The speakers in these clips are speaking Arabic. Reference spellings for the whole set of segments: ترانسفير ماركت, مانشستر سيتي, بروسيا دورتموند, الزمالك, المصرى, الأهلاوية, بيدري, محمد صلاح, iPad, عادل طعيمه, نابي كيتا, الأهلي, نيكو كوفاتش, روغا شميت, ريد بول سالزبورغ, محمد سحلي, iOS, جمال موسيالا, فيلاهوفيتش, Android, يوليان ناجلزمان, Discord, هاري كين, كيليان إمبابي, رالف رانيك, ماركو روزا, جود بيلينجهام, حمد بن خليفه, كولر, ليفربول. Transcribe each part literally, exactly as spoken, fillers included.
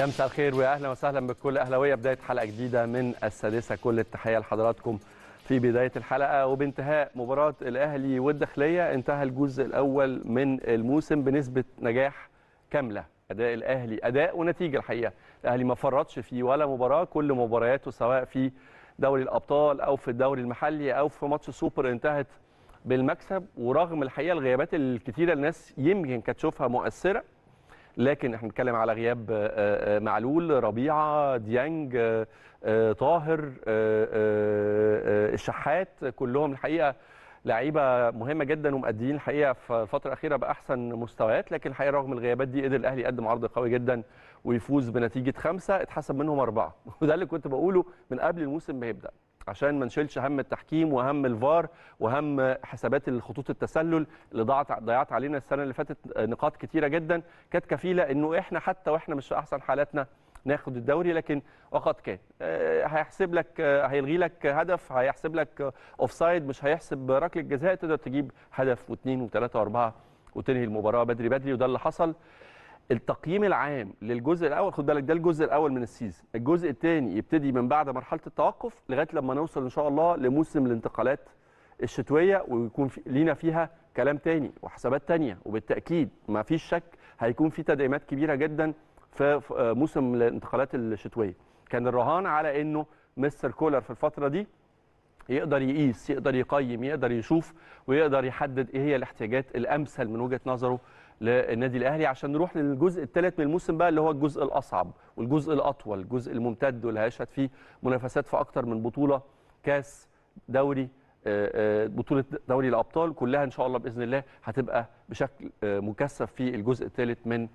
يا مساء الخير واهلا وسهلا بكل اهلاويه. بدايه حلقه جديده من السادسه، كل التحيه لحضراتكم في بدايه الحلقه وبانتهاء مباراه الاهلي والداخليه. انتهى الجزء الاول من الموسم بنسبه نجاح كامله. اداء الاهلي اداء ونتيجه، الحقيقه الاهلي ما فرطش في ولا مباراه، كل مبارياته سواء في دوري الابطال او في الدوري المحلي او في ماتش السوبر انتهت بالمكسب. ورغم الحقيقه الغيابات الكتيره الناس يمكن كانت تشوفها مؤثره، لكن احنا بنتكلم على غياب معلول، ربيعه، ديانج، طاهر، الشحات، كلهم الحقيقه لعيبه مهمه جدا ومؤدين الحقيقه في الفتره الاخيره باحسن مستويات. لكن الحقيقه رغم الغيابات دي قدر الاهلي يقدم عرض قوي جدا ويفوز بنتيجه خمسه اتحسب منهم اربعه، وده اللي كنت بقوله من قبل الموسم ما يبدا عشان ما نشيلش هم التحكيم وهم الفار وهم حسابات الخطوط التسلل اللي ضاعت ضيعت علينا السنه اللي فاتت نقاط كتيره جدا كانت كفيله انه احنا حتى واحنا مش في احسن حالاتنا ناخد الدوري. لكن وقد كان، هيحسب لك، هيلغي لك هدف، هيحسب لك اوفسايد، مش هيحسب ركله جزاء، تقدر تجيب هدف واثنين وثلاثه واربعه وتنهي المباراه بدري بدري، وده اللي حصل. التقييم العام للجزء الاول، خد بالك ده الجزء الاول من السيزون، الجزء الثاني يبتدي من بعد مرحله التوقف لغايه لما نوصل ان شاء الله لموسم الانتقالات الشتويه ويكون في لينا فيها كلام ثاني وحسابات ثانيه. وبالتاكيد ما فيش شك هيكون في تدعيمات كبيره جدا في موسم الانتقالات الشتويه. كان الرهان على انه مستر كولر في الفتره دي يقدر يقيس، يقدر يقيم، يقدر يشوف ويقدر يحدد ايه هي الاحتياجات الامثل من وجهه نظره للنادي الاهلي. عشان نروح للجزء الثالث من الموسم بقى اللي هو الجزء الاصعب والجزء الاطول، الجزء الممتد واللي هيشهد فيه منافسات في اكتر من بطوله، كاس، دوري، بطوله دوري الابطال، كلها ان شاء الله باذن الله هتبقى بشكل مكثف في الجزء الثالث من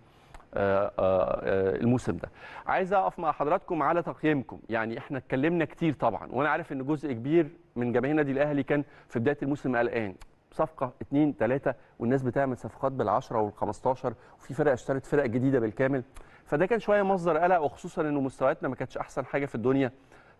الموسم ده. عايز اقف مع حضراتكم على تقييمكم، يعني احنا اتكلمنا كتير طبعا وانا عارف ان جزء كبير من جماهير النادي الاهلي كان في بدايه الموسم قلقان، صفقه اتنين تلاتة والناس بتعمل صفقات بالعشرة والخمستاشر وفي فرق اشترت فرق جديده بالكامل، فده كان شويه مصدر قلق، وخصوصا انه مستوياتنا ما كانتش احسن حاجه في الدنيا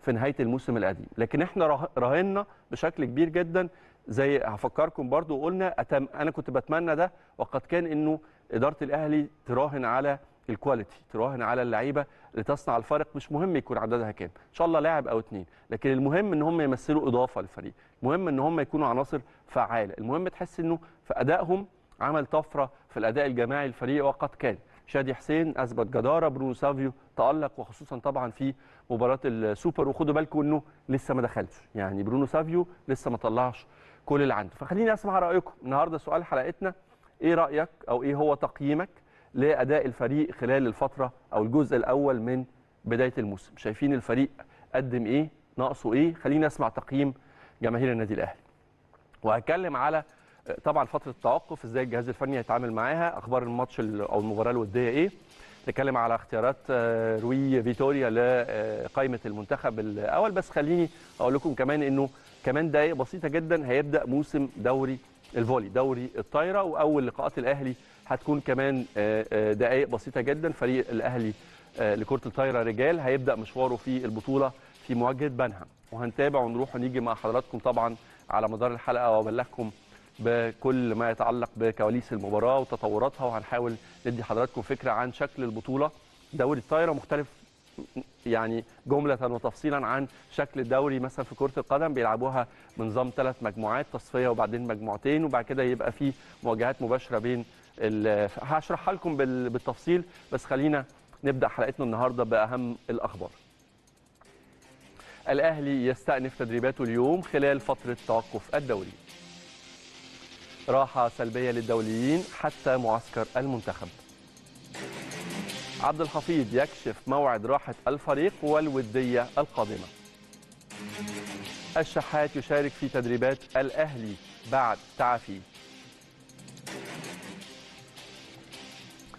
في نهايه الموسم القديم. لكن احنا راهنا بشكل كبير جدا، زي هفكركم برضو وقلنا أتم... انا كنت بتمنى ده وقد كان انه اداره الاهلي تراهن على الكواليتي، تراهن على اللعيبه اللي تصنع الفرق. مش مهم يكون عددها كام، ان شاء الله لاعب او اتنين، لكن المهم ان هم يمثلوا اضافه للفريق، المهم ان هم يكونوا عناصر فعاله، المهم تحس انه في ادائهم عمل طفره في الاداء الجماعي للفريق. وقد كان شادي حسين اثبت جداره، برونو سافيو تالق، وخصوصا طبعا في مباراه السوبر، وخدوا بالكم انه لسه ما دخلش، يعني برونو سافيو لسه ما طلعش كل اللي عنده. فخليني اسمع رايكم النهارده، سؤال حلقتنا ايه رايك او ايه هو تقييمك لاداء الفريق خلال الفتره او الجزء الاول من بدايه الموسم؟ شايفين الفريق قدم ايه، ناقصه ايه؟ خلينا اسمع تقييم جماهير النادي الاهلي، وهتكلم على طبعا فتره التوقف ازاي الجهاز الفني هيتعامل معاها، اخبار الماتش او المباراه الوديه ايه، نتكلم على اختيارات روي فيتوريا لقائمه المنتخب الاول. بس خليني اقول لكم كمان انه كمان دقائق بسيطه جدا هيبدا موسم دوري الفولي، دوري الطايره، واول لقاءات الاهلي هتكون كمان دقائق بسيطه جدا. فريق الاهلي لكره الطايره رجال هيبدا مشواره في البطوله في مواجهه بنها، وهنتابع ونروح ونيجي مع حضراتكم طبعا على مدار الحلقه وابلغكم بكل ما يتعلق بكواليس المباراه وتطوراتها، وهنحاول ندي حضراتكم فكره عن شكل البطوله. دوري الطايره مختلف يعني جمله وتفصيلا عن شكل الدوري مثلا في كره القدم، بيلعبوها بنظام ثلاث مجموعات، تصفيه وبعدين مجموعتين وبعد كده يبقى في مواجهات مباشره بين ال... هشرحها لكم بالتفصيل، بس خلينا نبدا حلقتنا النهارده باهم الاخبار. الاهلي يستأنف تدريباته اليوم خلال فتره توقف الدوري. راحه سلبيه للدوليين حتى معسكر المنتخب. عبد الحفيظ يكشف موعد راحه الفريق والوديه القادمه. الشحات يشارك في تدريبات الاهلي بعد تعافيه.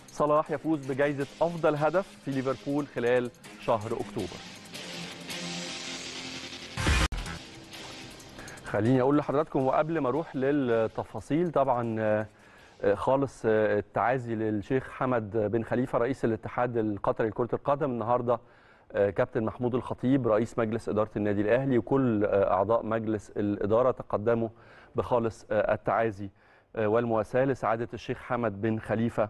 صلاح يفوز بجائزه افضل هدف في ليفربول خلال شهر اكتوبر. خليني اقول لحضراتكم وقبل ما اروح للتفاصيل طبعا خالص التعازي للشيخ حمد بن خليفه رئيس الاتحاد القطري لكره القدم. النهارده كابتن محمود الخطيب رئيس مجلس اداره النادي الاهلي وكل اعضاء مجلس الاداره تقدموا بخالص التعازي والمواساه لسعاده الشيخ حمد بن خليفه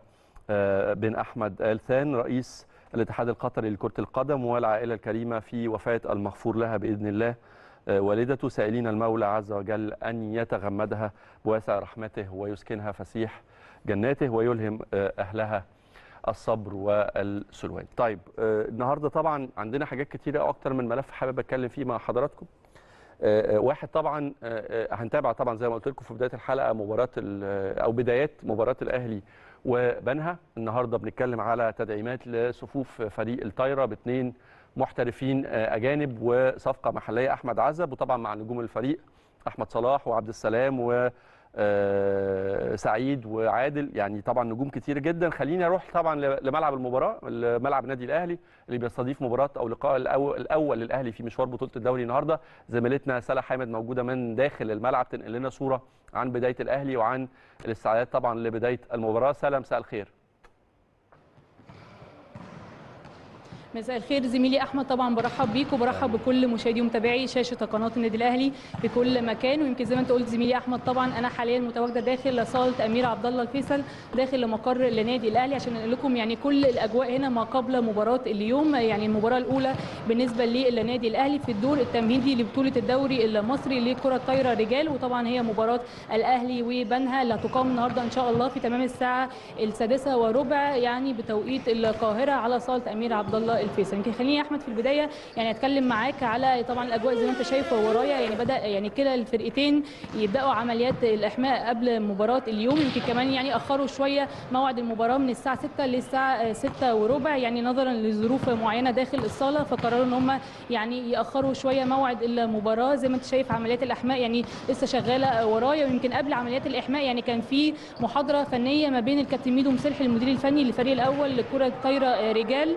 بن احمد ال ثان رئيس الاتحاد القطري لكرة القدم والعائلة الكريمة في وفاة المغفور لها بإذن الله والدته، سائلين المولى عز وجل أن يتغمدها بواسع رحمته ويسكنها فسيح جناته ويلهم أهلها الصبر والسلوان. طيب النهارده طبعا عندنا حاجات كتيرة أكتر من ملف حابب أتكلم فيه مع حضراتكم. واحد طبعا هنتابع طبعا زي ما قلت لكم في بداية الحلقة مباراة أو بدايات مباراة الأهلي وبنها. النهارده بنتكلم على تدعيمات لصفوف فريق الطايرة باثنين محترفين أجانب وصفقة محلية أحمد عزب، وطبعا مع نجوم الفريق أحمد صلاح وعبد السلام و سعيد وعادل، يعني طبعا نجوم كتير جدا. خليني اروح طبعا لملعب المباراه، ملعب نادي الاهلي اللي بيستضيف مباراه او لقاء الاول للاهلي في مشوار بطوله الدوري النهارده. زميلتنا سلا حامد موجوده من داخل الملعب تنقل لنا صوره عن بدايه الاهلي وعن الاستعدادات طبعا لبدايه المباراه. سلا مساء الخير. مساء الخير زميلي احمد، طبعا برحب بيك وبرحب بكل مشاهدي ومتابعي شاشه قناه النادي الاهلي في كل مكان. ويمكن زي ما انت قلت زميلي احمد، طبعا انا حاليا متواجده داخل صاله امير عبد الله الفيصل داخل مقر النادي الاهلي عشان اقول لكم يعني كل الاجواء هنا ما قبل مباراه اليوم، يعني المباراه الاولى بالنسبه للنادي الاهلي في الدور التمهيدي لبطوله الدوري المصري لكره الطايره رجال. وطبعا هي مباراه الاهلي وبنها اللي هتقام النهارده ان شاء الله في تمام الساعه السادسه وربع يعني بتوقيت القاهره على صاله امير عبد الله الفيصل. يمكن خليني يا احمد في البدايه يعني اتكلم معاك على طبعا الاجواء زي ما انت شايف ورايا، يعني بدا يعني كلا الفرقتين يبداوا عمليات الاحماء قبل مباراه اليوم. يمكن كمان يعني اخروا شويه موعد المباراه من الساعه ستة للساعه ستة وربع يعني نظرا لظروف معينه داخل الصاله، فقرروا ان هم يعني ياخروا شويه موعد المباراه. زي ما انت شايف عمليات الاحماء يعني لسه شغاله ورايا. ويمكن قبل عمليات الاحماء يعني كان في محاضره فنيه ما بين الكابتن ميدو مسلحي المدير الفني للفريق الاول لكره الطايره رجال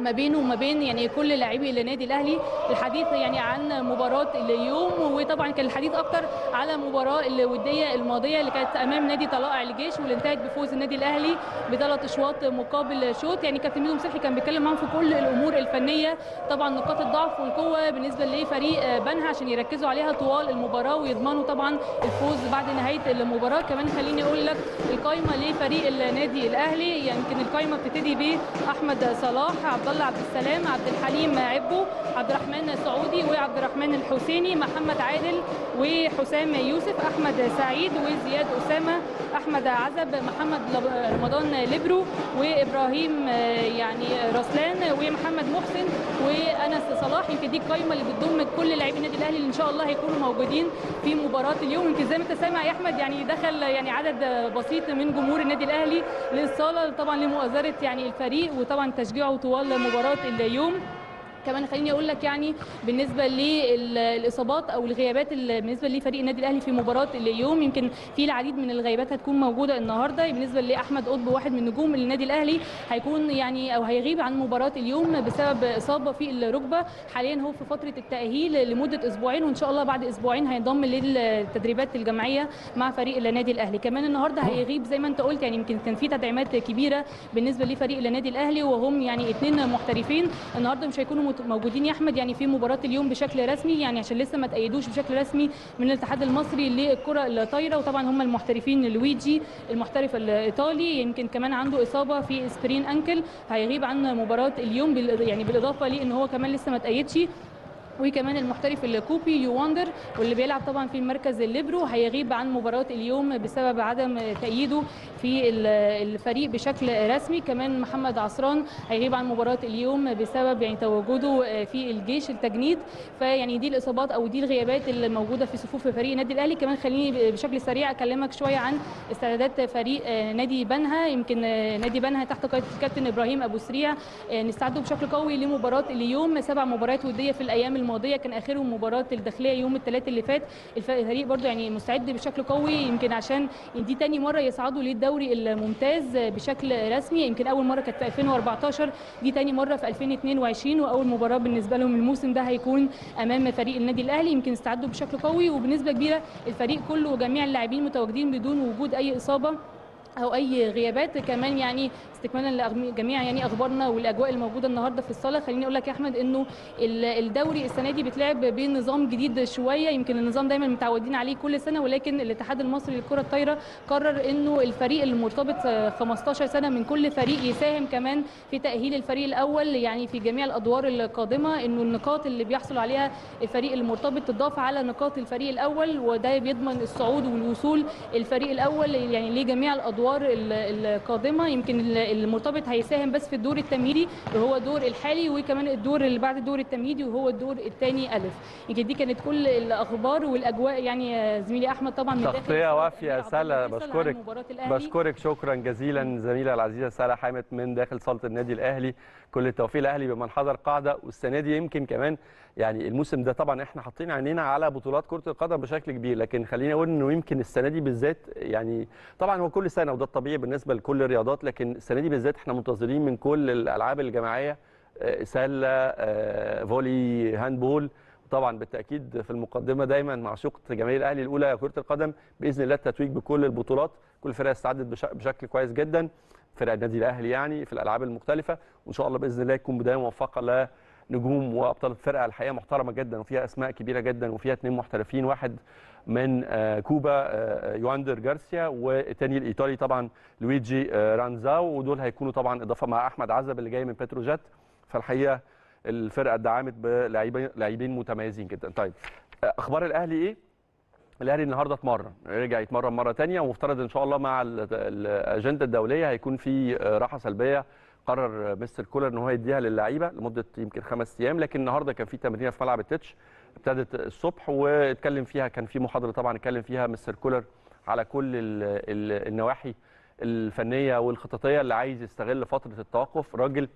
ما بينه وما بين يعني كل لاعبي النادي الاهلي الحديث يعني عن مباراه اليوم. وطبعا كان الحديث اكتر على المباراه الوديه الماضيه اللي كانت امام نادي طلائع الجيش واللي انتهت بفوز النادي الاهلي بثلاث اشواط مقابل شوط. يعني كابتن ميدو مسلحي كان بيتكلم معاهم في كل الامور الفنيه، طبعا نقاط الضعف والقوه بالنسبه لفريق بنها عشان يركزوا عليها طوال المباراه ويضمنوا طبعا الفوز بعد نهايه المباراه. كمان خليني اقول لك القايمه لفريق النادي الاهلي، يمكن يعني القايمه بتبتدي باحمد صلاح، عبد الله عبد السلام، عبد الحليم عبو، عبد الرحمن السعودي، وعبد الرحمن الحسيني، محمد عادل، وحسام يوسف، احمد سعيد، وزياد اسامه، احمد عزب، محمد رمضان لبرو، وابراهيم يعني رسلان، ومحمد محسن، وانس صلاح. يمكن دي القايمه اللي بتضم كل لاعبي النادي الاهلي اللي ان شاء الله هيكونوا موجودين في مباراه اليوم. يمكن زي ما انت سامع يا احمد يعني دخل يعني عدد بسيط من جمهور النادي الاهلي للصاله طبعا لمؤازره يعني الفريق وطبعا تشجيعه طوال مباراة اليوم. كمان خليني اقول لك يعني بالنسبه للاصابات او الغيابات بالنسبه لفريق النادي الاهلي في مباراه اليوم، يمكن في العديد من الغيابات هتكون موجوده النهارده. بالنسبه لاحمد قطب واحد من نجوم النادي الاهلي هيكون يعني او هيغيب عن مباراه اليوم بسبب اصابه في الركبه، حاليا هو في فتره التاهيل لمده اسبوعين وان شاء الله بعد اسبوعين هينضم للتدريبات الجماعيه مع فريق النادي الاهلي. كمان النهارده هيغيب زي ما انت قلت يعني يمكن كان في تدعيمات كبيره بالنسبه لفريق النادي الاهلي وهم يعني اثنين محترفين النهارده مش هيكونوا موجودين يا احمد يعني في مباراه اليوم بشكل رسمي، يعني عشان لسه ما تأيدوش بشكل رسمي من الاتحاد المصري للكره الطايره. وطبعا هم المحترفين لويجي المحترف الايطالي، يمكن كمان عنده اصابه في سبرين انكل هيغيب عن مباراه اليوم يعني بالاضافه لان هو كمان لسه ما تأيدش. وكمان المحترف الكوبي يواندر واللي بيلعب طبعا في المركز الليبرو هيغيب عن مباراه اليوم بسبب عدم تأييده في الفريق بشكل رسمي. كمان محمد عصران هيغيب عن مباراه اليوم بسبب يعني تواجده في الجيش التجنيد. فيعني دي الاصابات او دي الغيابات اللي موجوده في صفوف فريق النادي الاهلي. كمان خليني بشكل سريع اكلمك شويه عن استعدادات فريق نادي بنها. يمكن نادي بنها تحت قياده الكابتن ابراهيم ابو سريع نستعدوا بشكل قوي لمباراه اليوم. سبع مباريات وديه في الايام الماضيه كان اخرهم مباراه الداخليه يوم الثلاثاء اللي فات. الفريق برده يعني مستعد بشكل قوي يمكن عشان دي ثاني مره يصعدوا للدوري الممتاز بشكل رسمي، يمكن اول مره كانت في ألفين وأربعتاشر دي ثاني مره في ألفين واتنين وعشرين واول مباراه بالنسبه لهم الموسم ده هيكون امام فريق النادي الاهلي. يمكن استعدوا بشكل قوي وبنسبه كبيره الفريق كله وجميع اللاعبين متواجدين بدون وجود اي اصابه. او اي غيابات. كمان يعني استكمالا لجميع يعني اخبارنا والاجواء الموجوده النهارده في الصاله، خليني اقول لك يا احمد انه الدوري السنه دي بيتلعب بنظام جديد شويه، يمكن النظام دايما متعودين عليه كل سنه، ولكن الاتحاد المصري للكره الطايره قرر انه الفريق المرتبط خمستاشر سنه من كل فريق يساهم كمان في تاهيل الفريق الاول يعني في جميع الادوار القادمه، انه النقاط اللي بيحصل عليها الفريق المرتبط تضاف على نقاط الفريق الاول، وده بيضمن الصعود والوصول الفريق الاول يعني لجميع الادوار القادمه. يمكن المرتبط هيساهم بس في الدور التمهيدي وهو دور الحالي، وكمان الدور اللي بعد الدور التمهيدي وهو الدور الثاني الف. يمكن دي كانت كل الاخبار والاجواء يعني زميلي احمد طبعا من تغطيه وافيه. سالا بشكرك بشكرك شكرا جزيلا زميله العزيزه سالا حامد من داخل صاله النادي الاهلي. كل التوفيق الاهلي بمن حضر قاعده. والسنه دي يمكن كمان يعني الموسم ده طبعا احنا حاطين عينينا على بطولات كره القدم بشكل كبير، لكن خليني اقول انه يمكن السنه دي بالذات يعني طبعا هو كل سنه وده الطبيعي بالنسبه لكل الرياضات، لكن السنه دي بالذات احنا منتظرين من كل الالعاب الجماعيه، سله، فولي، هاندبول، طبعا بالتاكيد في المقدمه دايما معشوقه جماهير الاهلي الاولى كره القدم باذن الله التتويج بكل البطولات. كل الفرق استعدت بشكل كويس جدا، فرق النادي الاهلي يعني في الالعاب المختلفه، وان شاء الله باذن الله تكون بدايه موفقه لنجوم وابطال فرقه الحقيقه محترمه جدا وفيها اسماء كبيره جدا وفيها اثنين محترفين، واحد من كوبا يواندر جارسيا والثاني الايطالي طبعا لويجي رانزاو، ودول هيكونوا طبعا اضافه مع احمد عزب اللي جاي من بتروجيت. فالحقيقه الفرقه دعمت بلاعيبين لاعبين متميزين جدا. طيب اخبار الاهلي ايه؟ الاهلي النهارده اتمرن، رجع يتمرن مره ثانيه، ومفترض ان شاء الله مع الاجنده الدوليه هيكون في راحه سلبيه قرر مستر كولر ان هو يديها للعيبه لمده يمكن خمس ايام، لكن النهارده كان في تمرينه في ملعب التتش ابتدت الصبح واتكلم فيها، كان في محاضره طبعا اتكلم فيها مستر كولر على كل النواحي الفنيه والخططيه اللي عايز يستغل فتره التوقف. راجل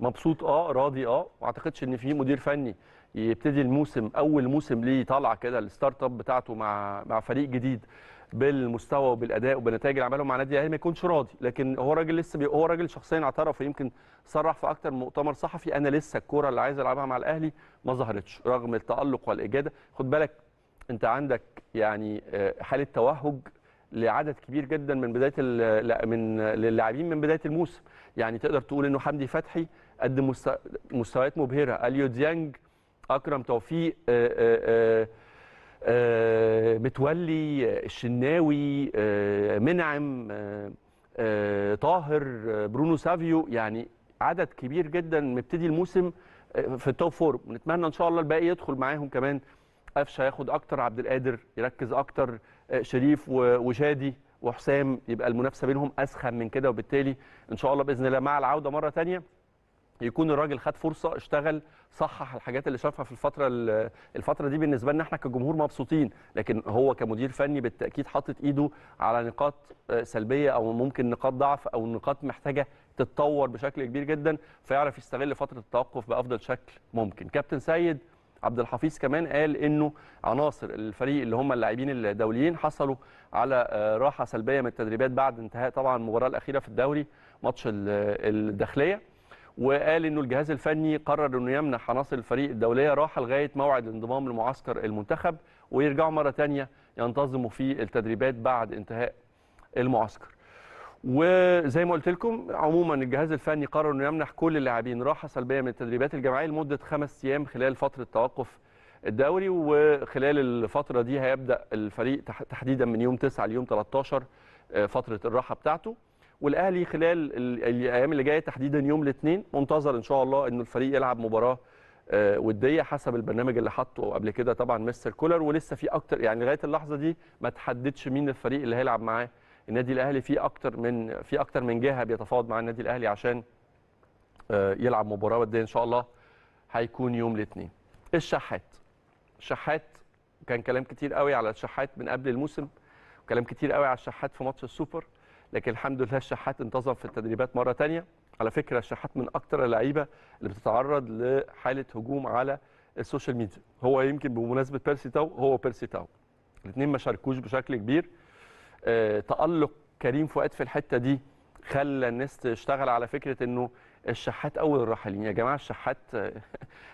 مبسوط اه راضي اه ما اعتقدش ان في مدير فني يبتدي الموسم اول موسم ليه طالعه كده الستارت اب بتاعته مع مع فريق جديد بالمستوى وبالاداء وبنتائج اللي عملهم مع النادي الاهلي ما يكونش راضي، لكن هو راجل لسه بي... هو راجل شخصيا اعترف ويمكن صرح في اكتر مؤتمر صحفي انا لسه الكوره اللي عايز العبها مع الاهلي ما ظهرتش رغم التالق والاجاده. خد بالك انت عندك يعني حاله توهج لعدد كبير جدا من بدايه ال... من اللاعبين من بدايه الموسم، يعني تقدر تقول انه حمدي فتحي قدم مست... مستويات مبهره، اليو ديانج، اكرم توفيق، آآ آآ آآ متولي، الشناوي، آآ منعم، آآ طاهر، برونو سافيو، يعني عدد كبير جدا مبتدي الموسم في التوب فور. ونتمنى ان شاء الله الباقي يدخل معاهم كمان، قفشه ياخد اكتر، عبد القادر يركز اكتر، شريف وشادي وحسام، يبقى المنافسه بينهم اسخن من كده، وبالتالي ان شاء الله باذن الله مع العوده مره ثانيه يكون الراجل خد فرصه، اشتغل، صحح الحاجات اللي شافها في الفتره الفتره دي. بالنسبه لنا احنا كجمهور مبسوطين، لكن هو كمدير فني بالتاكيد حاطط ايده على نقاط سلبيه او ممكن نقاط ضعف او نقاط محتاجه تتطور بشكل كبير جدا، فيعرف يستغل فتره التوقف بافضل شكل ممكن. كابتن سيد عبد الحفيظ كمان قال انه عناصر الفريق اللي هم اللاعبين الدوليين حصلوا على راحه سلبيه من التدريبات بعد انتهاء طبعا المباراه الاخيره في الدوري ماتش الداخليه، وقال انه الجهاز الفني قرر انه يمنح عناصر الفريق الدوليه راحه لغايه موعد انضمام لمعسكر المنتخب ويرجعوا مره ثانيه ينتظموا في التدريبات بعد انتهاء المعسكر. وزي ما قلت لكم عموما الجهاز الفني قرر انه يمنح كل اللاعبين راحه سلبيه من التدريبات الجماعيه لمده خمس ايام خلال فتره توقف الدوري، وخلال الفتره دي هيبدا الفريق تحديدا من يوم تسعة ليوم تلتاشر فتره الراحه بتاعته. والاهلي خلال الايام اللي جايه تحديدا يوم الاثنين منتظر ان شاء الله انه الفريق يلعب مباراه وديه حسب البرنامج اللي حاطه قبل كده طبعا مستر كولر، ولسه في اكتر يعني لغايه اللحظه دي ما تحددش مين الفريق اللي هيلعب معاه النادي الاهلي. في اكتر من في اكتر من جهه بيتفاوض مع النادي الاهلي عشان يلعب مباراه وديه ان شاء الله هيكون يوم الاثنين. الشحات الشحات كان كلام كتير قوي على الشحات من قبل الموسم، وكلام كتير قوي على الشحات في ماتش السوبر، لكن الحمد لله الشحات انتظم في التدريبات مره ثانيه. على فكره الشحات من اكثر اللعيبه اللي بتتعرض لحاله هجوم على السوشيال ميديا، هو يمكن بمناسبه بيرسي تاو هو بيرسي تاو الاثنين ما شاركوش بشكل كبير. أه تالق كريم فؤاد في الحته دي خلى الناس تشتغل على فكره انه الشحات اول الراحلين. يا جماعه الشحات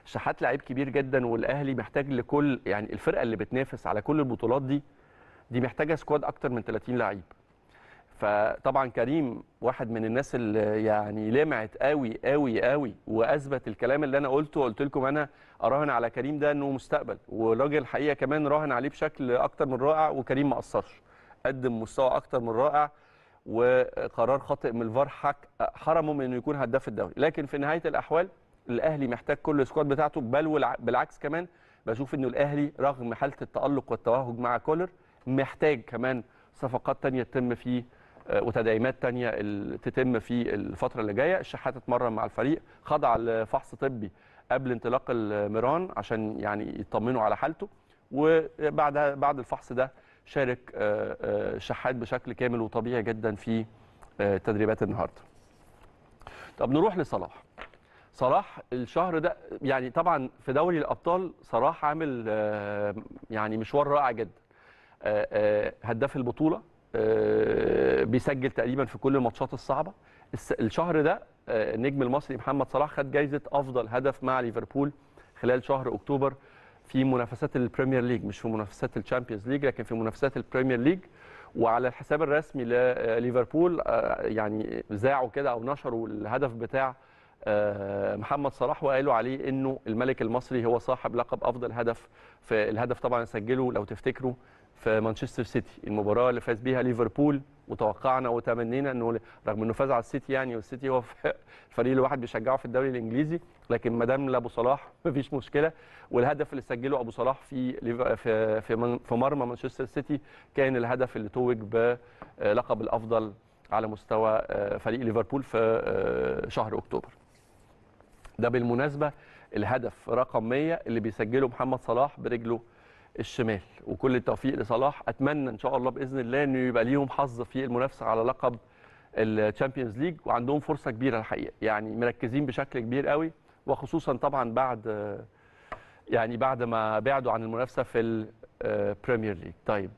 الشحات لعيب كبير جدا، والاهلي محتاج لكل يعني الفرقه اللي بتنافس على كل البطولات دي دي محتاجه سكواد اكتر من تلاتين لعيب. فطبعا كريم واحد من الناس اللي يعني لمعت قوي قوي قوي واثبت الكلام اللي انا قلته. قلت لكم انا اراهن على كريم ده انه مستقبل، والراجل الحقيقه كمان راهن عليه بشكل اكتر من رائع، وكريم ما قصرش، قدم مستوى اكتر من رائع، وقرار خاطئ من الفار حرمه من انه يكون هداف الدوري. لكن في نهايه الاحوال الاهلي محتاج كل السكواد بتاعته، بل بالعكس كمان بشوف انه الاهلي رغم حاله التالق والتوهج مع كولر محتاج كمان صفقات ثانيه تتم فيه وتدعيمات ثانيه تتم في الفتره اللي جايه. الشحات اتمرن مع الفريق، خضع لفحص طبي قبل انطلاق المران عشان يعني يطمنوا على حالته، وبعد بعد الفحص ده شارك الشحات بشكل كامل وطبيعي جدا في تدريبات النهارده. طب نروح لصلاح. صلاح الشهر ده يعني طبعا في دوري الابطال صلاح عامل يعني مشوار رائع جدا، هداف البطوله، بيسجل تقريبا في كل الماتشات الصعبه. الشهر ده النجم المصري محمد صلاح خد جايزه افضل هدف مع ليفربول خلال شهر اكتوبر في منافسات البريمير ليج، مش في منافسات الشامبيونز ليج لكن في منافسات البريمير ليج. وعلى الحساب الرسمي لليفربول يعني ذاعوا كده او نشروا الهدف بتاع محمد صلاح وقالوا عليه انه الملك المصري هو صاحب لقب افضل هدف. فالهدف طبعا سجله لو تفتكروا في مانشستر سيتي، المباراه اللي فاز بيها ليفربول، وتوقعنا وتمنينا انه رغم انه فاز على السيتي يعني، والسيتي هو الفريق اللي الواحد بيشجعه في الدوري الانجليزي، لكن ما دام لابو صلاح مفيش مشكله. والهدف اللي سجله ابو صلاح في في في مرمى مانشستر سيتي كان الهدف اللي توج بلقب الافضل على مستوى فريق ليفربول في شهر اكتوبر. ده بالمناسبه الهدف رقم مية اللي بيسجله محمد صلاح برجله الشمال، وكل التوفيق لصلاح. اتمنى ان شاء الله باذن الله انه يبقى ليهم حظ في المنافسه على لقب الشامبيونز ليج، وعندهم فرصه كبيره الحقيقه، يعني مركزين بشكل كبير قوي، وخصوصا طبعا بعد يعني بعد ما بعدوا عن المنافسه في البريمير ليج. طيب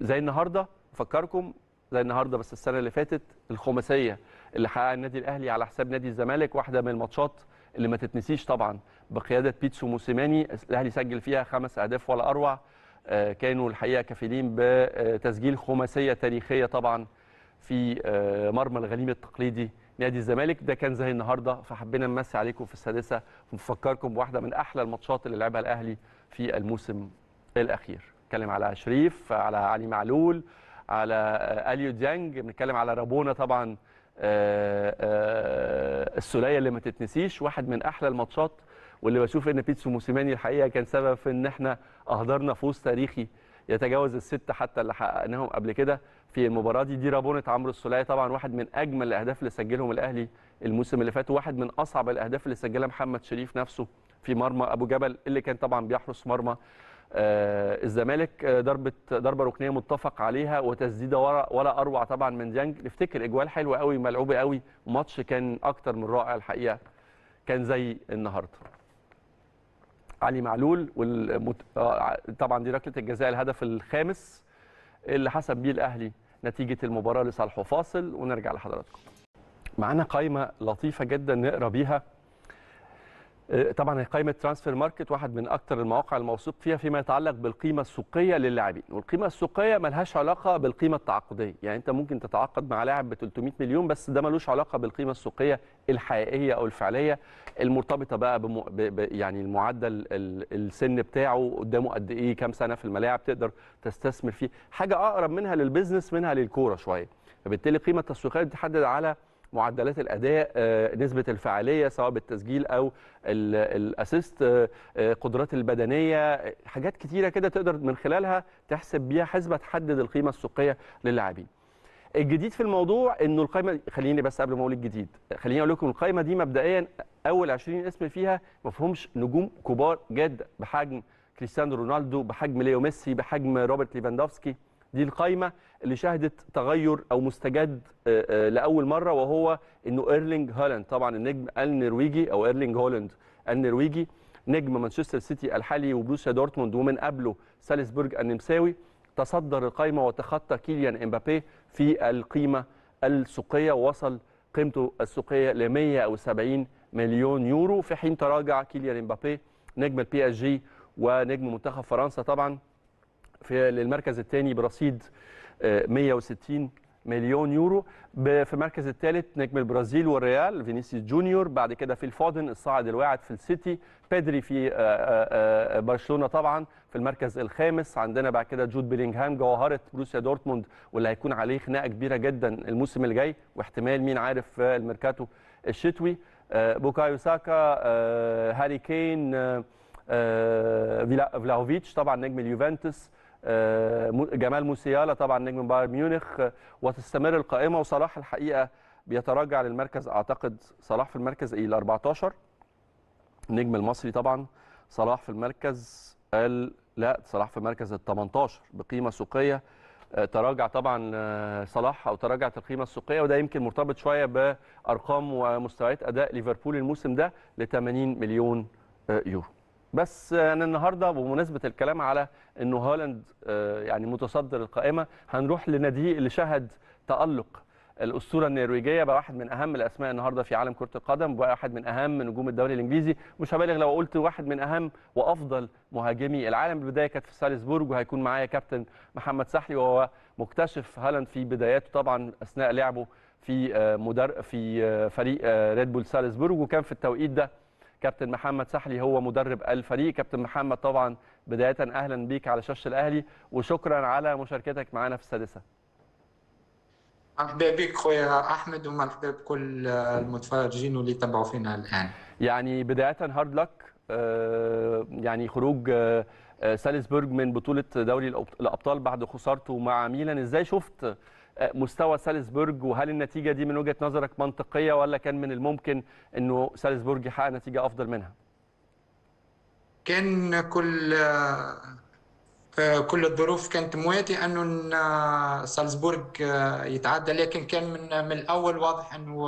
زي النهارده افكركم زي النهارده بس السنه اللي فاتت الخماسيه اللي حققها النادي الاهلي على حساب نادي الزمالك، واحده من الماتشات اللي ما تتنسيش طبعا بقياده بيتسو موسيماني، الاهلي سجل فيها خمس اهداف ولا اروع، كانوا الحقيقه كفيلين بتسجيل خماسيه تاريخيه طبعا في مرمى الغليم التقليدي نادي الزمالك. ده كان زي النهارده، فحبينا نمسي عليكم في السادسه ونفكركم بواحده من احلى الماتشات اللي لعبها الاهلي في الموسم الاخير. نتكلم على شريف، على علي معلول، على اليو ديانج، بنتكلم على رابونا طبعا، الثلاثيه اللي ما تتنسيش، واحد من احلى الماتشات، واللي بشوف ان بيتسو موسيماني الحقيقه كان سبب في ان احنا اهدرنا فوز تاريخي يتجاوز السته حتى اللي حققناهم قبل كده في المباراه دي. دي رابونه عمرو السليه طبعا، واحد من اجمل الاهداف اللي سجلهم الاهلي الموسم اللي فات، وواحد من اصعب الاهداف اللي سجلها محمد شريف نفسه في مرمى ابو جبل اللي كان طبعا بيحرس مرمى آه الزمالك. آه ضربه ضربه ركنيه متفق عليها، وتسديده ولا اروع طبعا من ديانج. نفتكر اجوال حلوه قوي ملعوبه قوي، ماتش كان اكتر من رائع الحقيقه، كان زي النهارده. علي معلول والمت... آه طبعا دي ركله الجزاء الهدف الخامس اللي حسب بيه الاهلي نتيجه المباراه لصالحه. فاصل ونرجع لحضراتكم. معانا قائمه لطيفه جدا نقرا بيها، طبعا هي قائمه ترانسفير ماركت، واحد من اكثر المواقع الموثوق فيها فيما يتعلق بالقيمه السوقيه للاعبين، والقيمه السوقيه مالهاش علاقه بالقيمه التعاقديه، يعني انت ممكن تتعاقد مع لاعب ب ثلاثمية مليون بس ده ملوش علاقه بالقيمه السوقيه الحقيقيه او الفعليه المرتبطه بقى بم... ب... يعني المعدل السن بتاعه قدامه قد ايه، كام سنه في الملاعب تقدر تستثمر فيه، حاجه اقرب منها للبيزنس منها للكوره شويه، فبالتالي القيمه التسويقيه بتحدد على معدلات الاداء، نسبه الفعاليه سواء بالتسجيل او الاسيست، قدرات البدنيه، حاجات كتيره كده تقدر من خلالها تحسب بيها حسبه تحدد القيمه السوقيه للاعبين. الجديد في الموضوع انه القائمه، خليني بس قبل ما اقول الجديد خليني اقول لكم القائمه دي مبدئيا اول عشرين اسم فيها ما فيهمش نجوم كبار جدا بحجم كريستيانو رونالدو، بحجم ليو ميسي، بحجم روبرت ليفاندوفسكي. دي القائمة اللي شهدت تغير أو مستجد لأول مرة، وهو إنه إيرلينغ هالاند طبعا النجم النرويجي أو إيرلينغ هالاند النرويجي نجم مانشستر سيتي الحالي وبروسيا دورتموند ومن قبله سالزبورغ النمساوي، تصدر القائمة وتخطى كيليان إمبابي في القيمة السوقية، ووصل قيمته السوقية ل مية وسبعين مليون يورو، في حين تراجع كيليان إمبابي نجم البي اس جي ونجم منتخب فرنسا طبعا في المركز الثاني برصيد مية وستين مليون يورو. في المركز الثالث نجم البرازيل والريال فينيسيوس جونيور، بعد كده فيل فودن الصاعد الواعد في السيتي، بيدري في برشلونه طبعا في المركز الخامس. عندنا بعد كده جود بيلينجهام جوهره بروسيا دورتموند، واللي هيكون عليه خناقه كبيره جدا الموسم اللي جاي واحتمال مين عارف في الميركاتو الشتوي، بوكايو ساكا، هاري كين، فيلاهوفيتش طبعا نجم اليوفنتوس، جمال موسيالا طبعا نجم بايرن ميونخ، وتستمر القائمه. وصلاح الحقيقه بيتراجع للمركز، اعتقد صلاح في المركز ال أربعتاشر نجم المصري طبعا، صلاح في المركز ال لا صلاح في المركز ال تمنتاشر بقيمه سوقيه. تراجع طبعا صلاح او تراجعت القيمه السوقيه، وده يمكن مرتبط شويه بارقام ومستويات اداء ليفربول الموسم ده ل تمانين مليون يورو. بس انا النهارده بمناسبه الكلام على انه هالاند يعني متصدر القائمه، هنروح لناديه اللي شهد تالق الاسطوره النرويجيه بقى، واحد من اهم الاسماء النهارده في عالم كره القدم، بقى واحد من اهم نجوم الدوري الانجليزي، مش هبالغ لو قلت واحد من اهم وافضل مهاجمي العالم. البدايه كانت في سالزبورغ، وهيكون معايا كابتن محمد سحلي وهو مكتشف هالاند في بداياته طبعا اثناء لعبه في مدر في فريق ريد بول سالزبورغ، وكان في التوقيت ده كابتن محمد سحلي هو مدرب الفريق. كابتن محمد طبعا بدايه اهلا بيك على شاشه الاهلي، وشكرا على مشاركتك معنا في السادسه. مرحبا بك خويا احمد، ومرحبا بكل المتفرجين واللي تابعوا فينا الان. يعني بدايه هارد لك، يعني خروج سالزبورغ من بطوله دوري الابطال بعد خسارته مع ميلان، ازاي شفت مستوى سالزبورغ؟ وهل النتيجه دي من وجهه نظرك منطقيه، ولا كان من الممكن انه سالزبورغ يحقق نتيجه افضل منها؟ كان كل كل الظروف كانت مواتي انه سالزبورغ يتعدى، لكن كان من من الاول واضح انه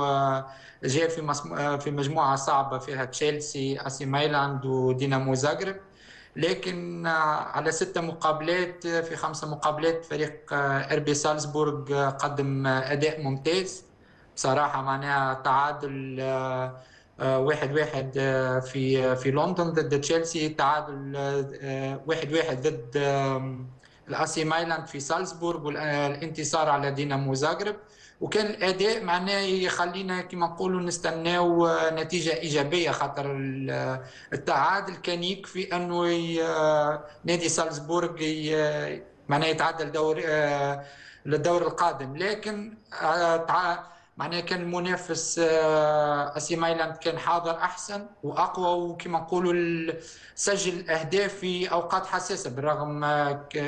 جاء في في مجموعه صعبه فيها تشيلسي، اسي ميلاند، ودينامو زاغرب، لكن على ستة مقابلات في خمسة مقابلات فريق ار بي سالزبورغ قدم أداء ممتاز بصراحة. معناها تعادل واحد واحد في في لندن ضد تشيلسي، تعادل واحد واحد ضد الأسي ميلاند في سالزبورغ، والانتصار على دينامو زاغرب. وكان الاداء معناه يخلينا كما نقولوا نستناو نتيجه ايجابيه، خاطر التعادل كان يكفي انه نادي سالزبورغ معناه يتعدى الدور للدور القادم. لكن معناه كان المنافس اسي ميلاند كان حاضر احسن واقوى، وكما نقولوا سجل اهداف في اوقات حساسه، بالرغم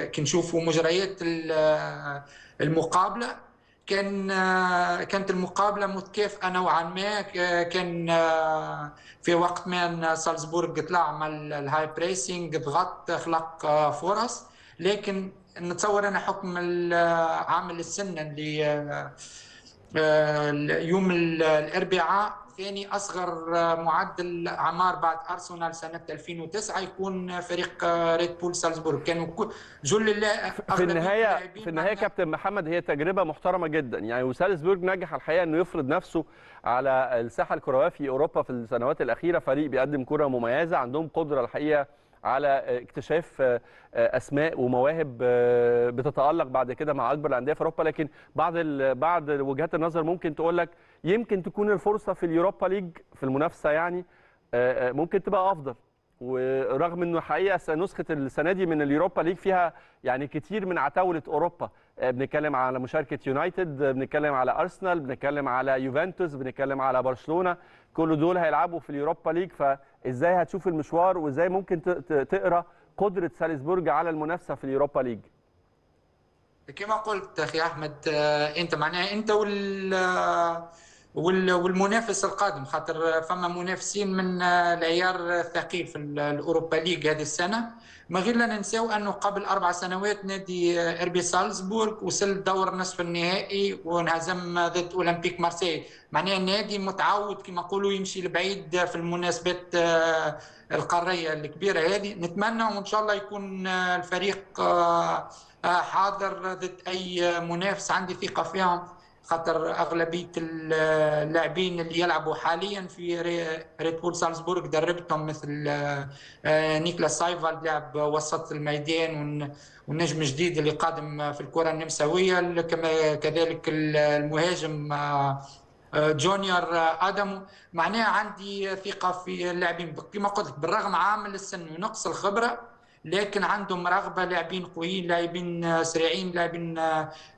كي نشوفوا مجريات المقابله كان كانت المقابله متكافئه نوعا ما. كان في وقت ما سالزبورغ طلع عمل الهاي بريسنج، ضغط، خلق فرص، لكن نتصور انا حكم عامل السن اللي يوم الاربعاء ثاني اصغر معدل اعمار بعد ارسنال سنه ألفين وتسعة يكون فريق ريد بول سالزبورغ، كانوا جل الله في النهايه في النهايه كابتن محمد هي تجربه محترمه جدا يعني، وسالزبورغ نجح الحقيقه انه يفرض نفسه على الساحه الكرويه في اوروبا في السنوات الاخيره. فريق بيقدم كره مميزه، عندهم قدره الحقيقه على اكتشاف اسماء ومواهب بتتالق بعد كده مع اكبر الانديه في اوروبا، لكن بعض بعض وجهات النظر ممكن تقول لك يمكن تكون الفرصه في اليوروبا ليج في المنافسه يعني ممكن تبقى افضل، ورغم انه حقيقه نسخه السنه دي من اليوروبا ليج فيها يعني كتير من عتاوله اوروبا، بنتكلم على مشاركه يونايتد، بنتكلم على ارسنال، بنتكلم على يوفنتوس، بنتكلم على برشلونه، كل دول هيلعبوا في اليوروبا ليج. فازاي هتشوف المشوار، وازاي ممكن تقرا قدره سالزبورغ على المنافسه في اليوروبا ليج؟ كما قلت اخي احمد، انت معناها انت وال والمنافس القادم، خاطر فما منافسين من العيار الثقيل في الاوروبا ليج هذه السنه. ما غير لا ننساو انه قبل اربع سنوات نادي ار بي سالزبورغ وصل دور نصف النهائي وانهزم ضد اولمبيك مارسيل، معناها النادي متعود كما نقولوا يمشي لبعيد في المناسبات القاريه الكبيره هذه. نتمنى وان شاء الله يكون الفريق حاضر ضد اي منافس، عندي ثقه فيهم، خاطر اغلبيه اللاعبين اللي يلعبوا حاليا في ريد بول سالزبورغ دربتهم، مثل نيكلاس سايفالد لاعب وسط الميدان والنجم الجديد اللي قادم في الكره النمساويه، كما كذلك المهاجم جونيور ادمو. معناها عندي ثقه في اللاعبين، كما قلت بالرغم عامل السن ونقص الخبره، لكن عندهم رغبه، لاعبين قويين، لاعبين سريعين، لاعبين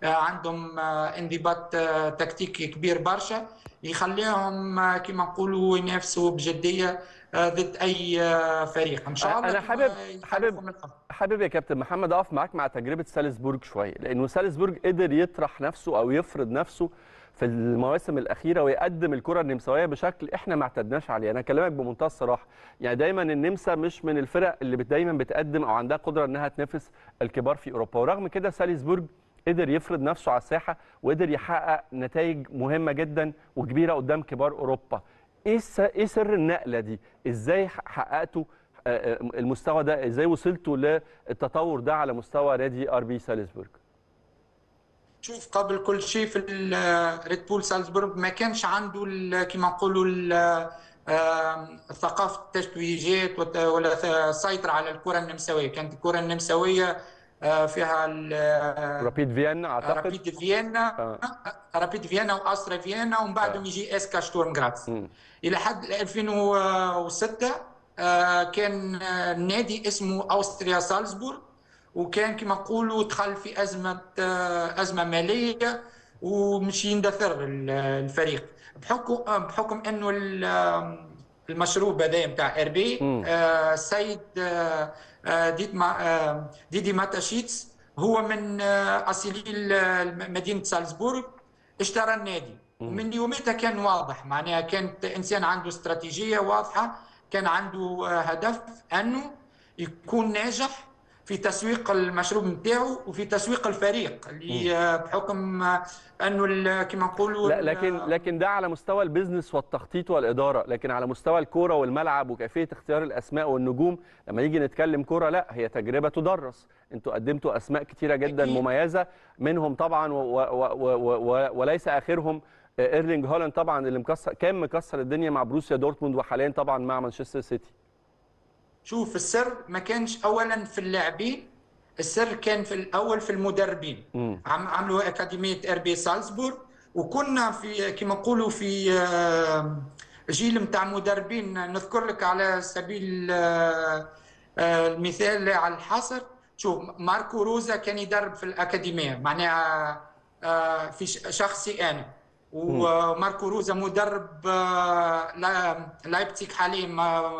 عندهم انضباط تكتيكي كبير برشا يخليهم كما نقولوا ينافسوا بجديه ضد اي فريق ان شاء الله. انا حابب حابب حابب يا كابتن محمد اقف معاك مع تجربه سالزبورغ شويه، لانه سالزبورغ قدر يطرح نفسه او يفرض نفسه في المواسم الاخيره ويقدم الكره النمساويه بشكل احنا ما اعتدناش عليه. انا كلامك بمنتهى الصراحه، يعني دايما النمسا مش من الفرق اللي دايما بتقدم او عندها قدره انها تنافس الكبار في اوروبا، ورغم كده سالزبورغ قدر يفرض نفسه على الساحه وقدر يحقق نتائج مهمه جدا وكبيره قدام كبار اوروبا. ايه ايه سر النقله دي؟ ازاي حققتوا المستوى ده؟ ازاي وصلتوا للتطور ده على مستوى نادي ار بي سالزبورغ؟ شوف، قبل كل شيء في ريد بول سالزبورغ ما كانش عنده كما نقولوا ثقافه التتويجات ولا السيطره على الكره النمساويه. كانت الكره النمساويه فيها رابيد فيينا، اعتقد رابيد فيينا رابيد فيينا واسترا فيينا، ومن بعدهم يجي اسكا شتورم غراتس. الى حد ألفين وستة كان النادي اسمه اوستريا سالزبورغ، وكان كما نقولوا دخل في ازمه ازمه ماليه ومش يندثر الفريق، بحكم بحكم انه المشروب هذا نتاع ار بي السيد ديدي ماتاشيتس هو من اصيلي مدينه سالزبورغ اشترى النادي، ومن يوميتها كان واضح، معناها كانت انسان عنده استراتيجيه واضحه، كان عنده هدف انه يكون ناجح في تسويق المشروب نتاعو وفي تسويق الفريق اللي بحكم انه كما نقولوا. لا، لكن لكن ده على مستوى البيزنس والتخطيط والاداره، لكن على مستوى الكوره والملعب وكيفيه اختيار الاسماء والنجوم لما نيجي نتكلم كوره، لا، هي تجربه تدرس. انتوا قدمتوا اسماء كثيره جدا مميزه، منهم طبعا و و و و وليس اخرهم إيرلينغ هالاند، طبعا اللي مكسر كان مكسر الدنيا مع بروسيا دورتموند وحاليا طبعا مع مانشستر سيتي. شوف، السر ما كانش اولا في اللاعبين، السر كان في الاول في المدربين. عم عملوا اكاديميه ار بي سالزبورغ، وكنا في كما نقولوا في جيل نتاع مدربين. نذكر لك على سبيل المثال على الحصر، شوف ماركو روزا كان يدرب في الاكاديميه، معناها في شخصي انا، وماركو روزا مدرب لايبتيك حاليا،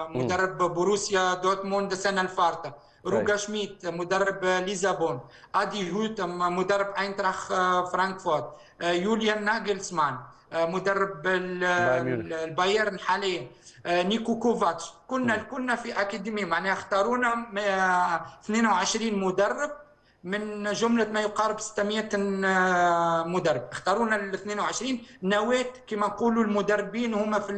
مدرب بروسيا دورتموند السنه الفارطه، روغا شميت مدرب ليزابون، أدي هوت مدرب اينتراخ فرانكفورت، يوليان ناجلزمان مدرب البايرن حاليا، نيكو كوفاتش. كنا كنا في اكاديميه، معناها اختارونا اثنين وعشرين مدرب من جمله ما يقارب ستمائة مدرب، اختارونا ال اثنين وعشرين نواه كما نقولوا المدربين هما في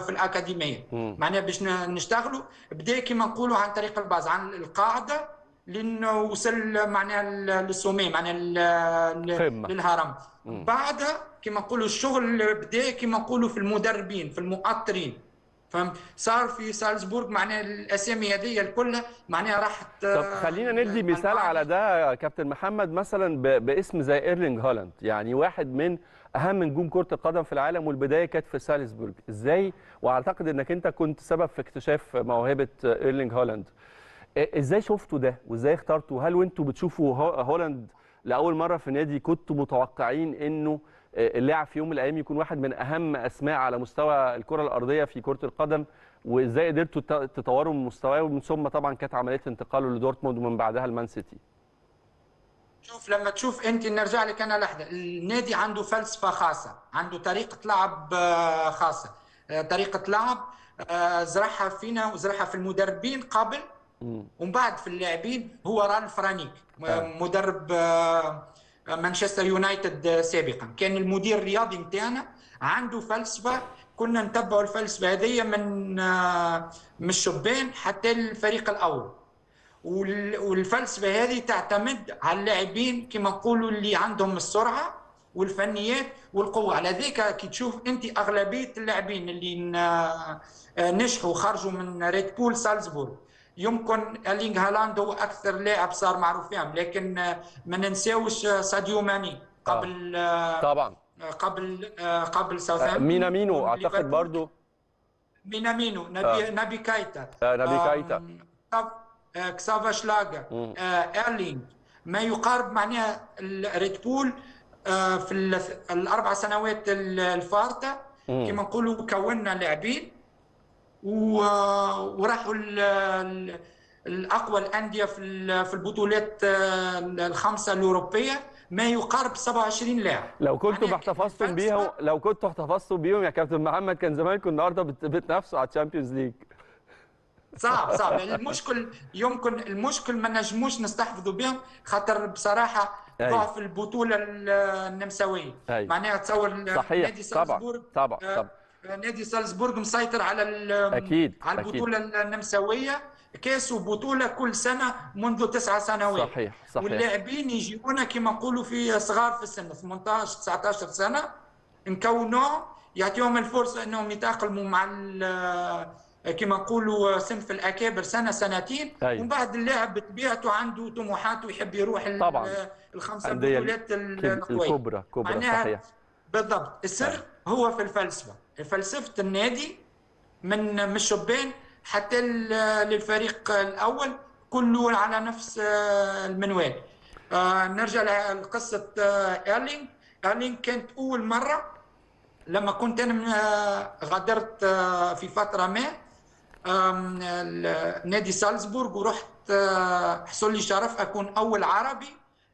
في الاكاديميه، معناها باش نشتغلوا. بدا كما نقولوا عن طريق الباز، عن القاعده، لانه وصل معناها للسوميه، معناها للهرم. بعدها كما نقولوا الشغل بدا كما نقولوا في المدربين، في المؤطرين، فهم؟ صار في سالزبورغ معناها الاسامي هذه كلها معناها راحت. طب خلينا ندي مثال على ده كابتن محمد، مثلا باسم زي ايرلينغ هالاند، يعني واحد من اهم نجوم كره القدم في العالم، والبدايه كانت في سالزبورغ. ازاي؟ واعتقد انك انت كنت سبب في اكتشاف موهبه ايرلينغ هالاند. ازاي شفتوا ده وازاي اخترتوا؟ هل وانتوا بتشوفوا هالاند لاول مره في النادي كنتوا متوقعين انه اللاعب في يوم من الايام يكون واحد من اهم اسماء على مستوى الكره الارضيه في كره القدم، وازاي قدرتوا تطوروا من مستواه، ومن ثم طبعا كانت عمليه انتقاله لدورتموند ومن بعدها المان سيتي؟ شوف، لما تشوف انت، نرجع لك انا لحظه، النادي عنده فلسفه خاصه، عنده طريقه لعب خاصه، طريقه لعب زرعها فينا وزرعها في المدربين قبل ومن بعد في اللاعبين. هو رالف رانيك مدرب مانشستر يونايتد سابقا، كان المدير الرياضي نتاعنا عنده فلسفه، كنا نتبعوا الفلسفه هذه من من الشبان حتى الفريق الاول، والفلسفه هذه تعتمد على اللاعبين كما نقولوا اللي عندهم السرعه والفنيات والقوه. على ذيك كي تشوف انت اغلبيه اللاعبين اللي نجحوا خرجوا من ريد بول سالزبورغ، يمكن إيرلينغ هالاند هو اكثر لاعب صار معروف فيهم، لكن ما ننساوش ساديو ماني قبل آه. طبعا قبل آه قبل ساوثهامبتون، مينامينو اعتقد برضه، مينامينو، نابي آه. نابي كيتا آه نابي كيتا آه كسافا شلاغا آه إيرلينغ، ما يقارب معناها ريد بول آه في الاربع سنوات الفارطه كما نقولوا كونا لاعبين وراحوا الاقوى الانديه في في البطولات الخمسه الاوروبيه ما يقارب سبعة وعشرين لاعب. لو كنتوا يعني احتفظتم بيهم، لو كنتوا احتفظتوا بيهم يا كابتن محمد كان زمانكم النهارده بتنافسوا على الشامبيونز ليج. صعب صعب المشكل، يمكن المشكل ما نجموش نستحفظوا بهم خاطر بصراحه ضعف البطوله النمساويه، معناها تصور نادي سالزبورغ طبعا طبعا نادي سالزبورغ مسيطر على أكيد. على البطوله أكيد. النمساويه، كاس وبطوله كل سنه منذ تسعة سنوات. صحيح صحيح. واللاعبين يجيونا كما نقولوا في صغار في السن، ثمانية عشر تسعة عشر سنه، نكونوا يعطيهم الفرصه انهم يتاقلموا مع كما نقولوا صنف الاكابر سنه سنتين، ومن بعد اللاعب بطبيعته عنده طموحات ويحب يروح الخمسه البطولات الكبرى كبرى. صحيح بالضبط. السر هو في الفلسفه، فلسفه النادي من من الشبان حتى للفريق الاول كله على نفس المنوال. نرجع لقصه إيرلينغ، إيرلينغ كانت اول مره لما كنت انا غادرت في فتره ما نادي سالزبورغ ورحت حصل لي شرف اكون اول عربي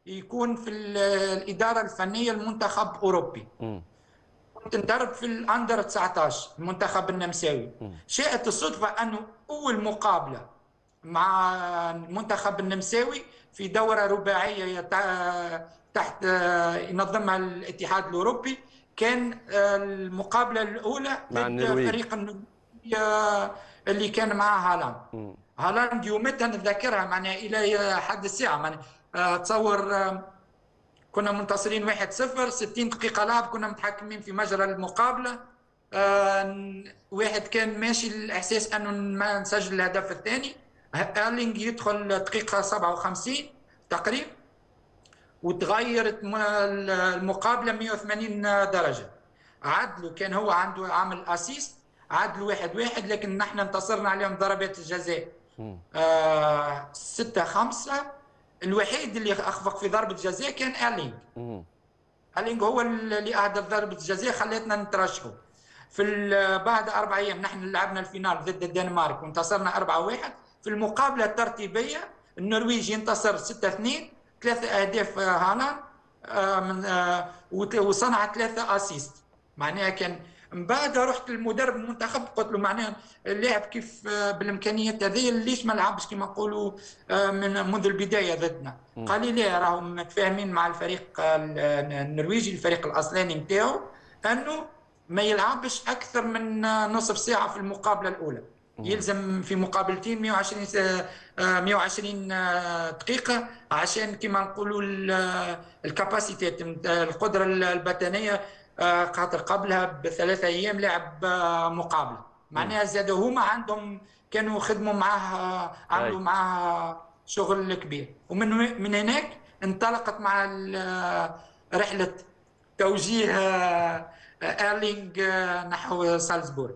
يكون في الاداره الفنيه المنتخب اوروبي. كنت ندرب في الاندر تسعة عشر المنتخب النمساوي. شاءت الصدفه انه اول مقابله مع المنتخب النمساوي في دوره رباعيه تحت ينظمها الاتحاد الاوروبي، كان المقابله الاولى ضد فريق اللي كان مع هالاند. هالاند يومتها نتذكرها معناها الى حد الساعه، معناها تصور كنا منتصرين واحد صفر، ستين دقيقة لعب كنا متحكمين في مجرى المقابلة، آه واحد كان ماشي الإحساس أنه ما نسجل الهدف الثاني. إيرلينغ يدخل دقيقة سبعة وخمسين تقريبا وتغيرت المقابلة مئة وثمانين درجة، عدلوا، كان هو عنده عامل أسيست، عدلوا واحد واحد لكن نحن انتصرنا عليهم ضربات الجزاء آه ستة خمسة. الوحيد اللي اخفق في ضربه جزاء كان إيرلينغ. إيرلينغ هو اللي اهدى ضربه الجزاء خلتنا نترشحوا. في بعد اربع ايام نحن لعبنا الفينال ضد الدنمارك وانتصرنا أربعة واحد. في المقابله الترتيبيه النرويج ينتصر ستة اثنين، ثلاثه اهداف هالاند من وصنع ثلاثه اسيست. معناها كان من بعد رحت للمدرب المنتخب قلت له معناها اللاعب كيف بالامكانيات هذه ليش ما لعبش كما نقولوا من منذ البدايه ضدنا؟ قال لي لا راهم متفاهمين مع الفريق النرويجي الفريق الاصلاني نتاعو انه ما يلعبش اكثر من نصف ساعه في المقابله الاولى، يلزم في مقابلتين مئة وعشرين مئة وعشرين دقيقه عشان كما نقولوا الكاباسيتات القدره البدنيه، خاطر قبلها بثلاثة أيام لعب مقابلة، معناها زادوا هما عندهم كانوا خدموا معاه عملوا معاه شغل كبير. ومن من هناك انطلقت مع رحلة توجيه إيرلينغ نحو سالزبورغ.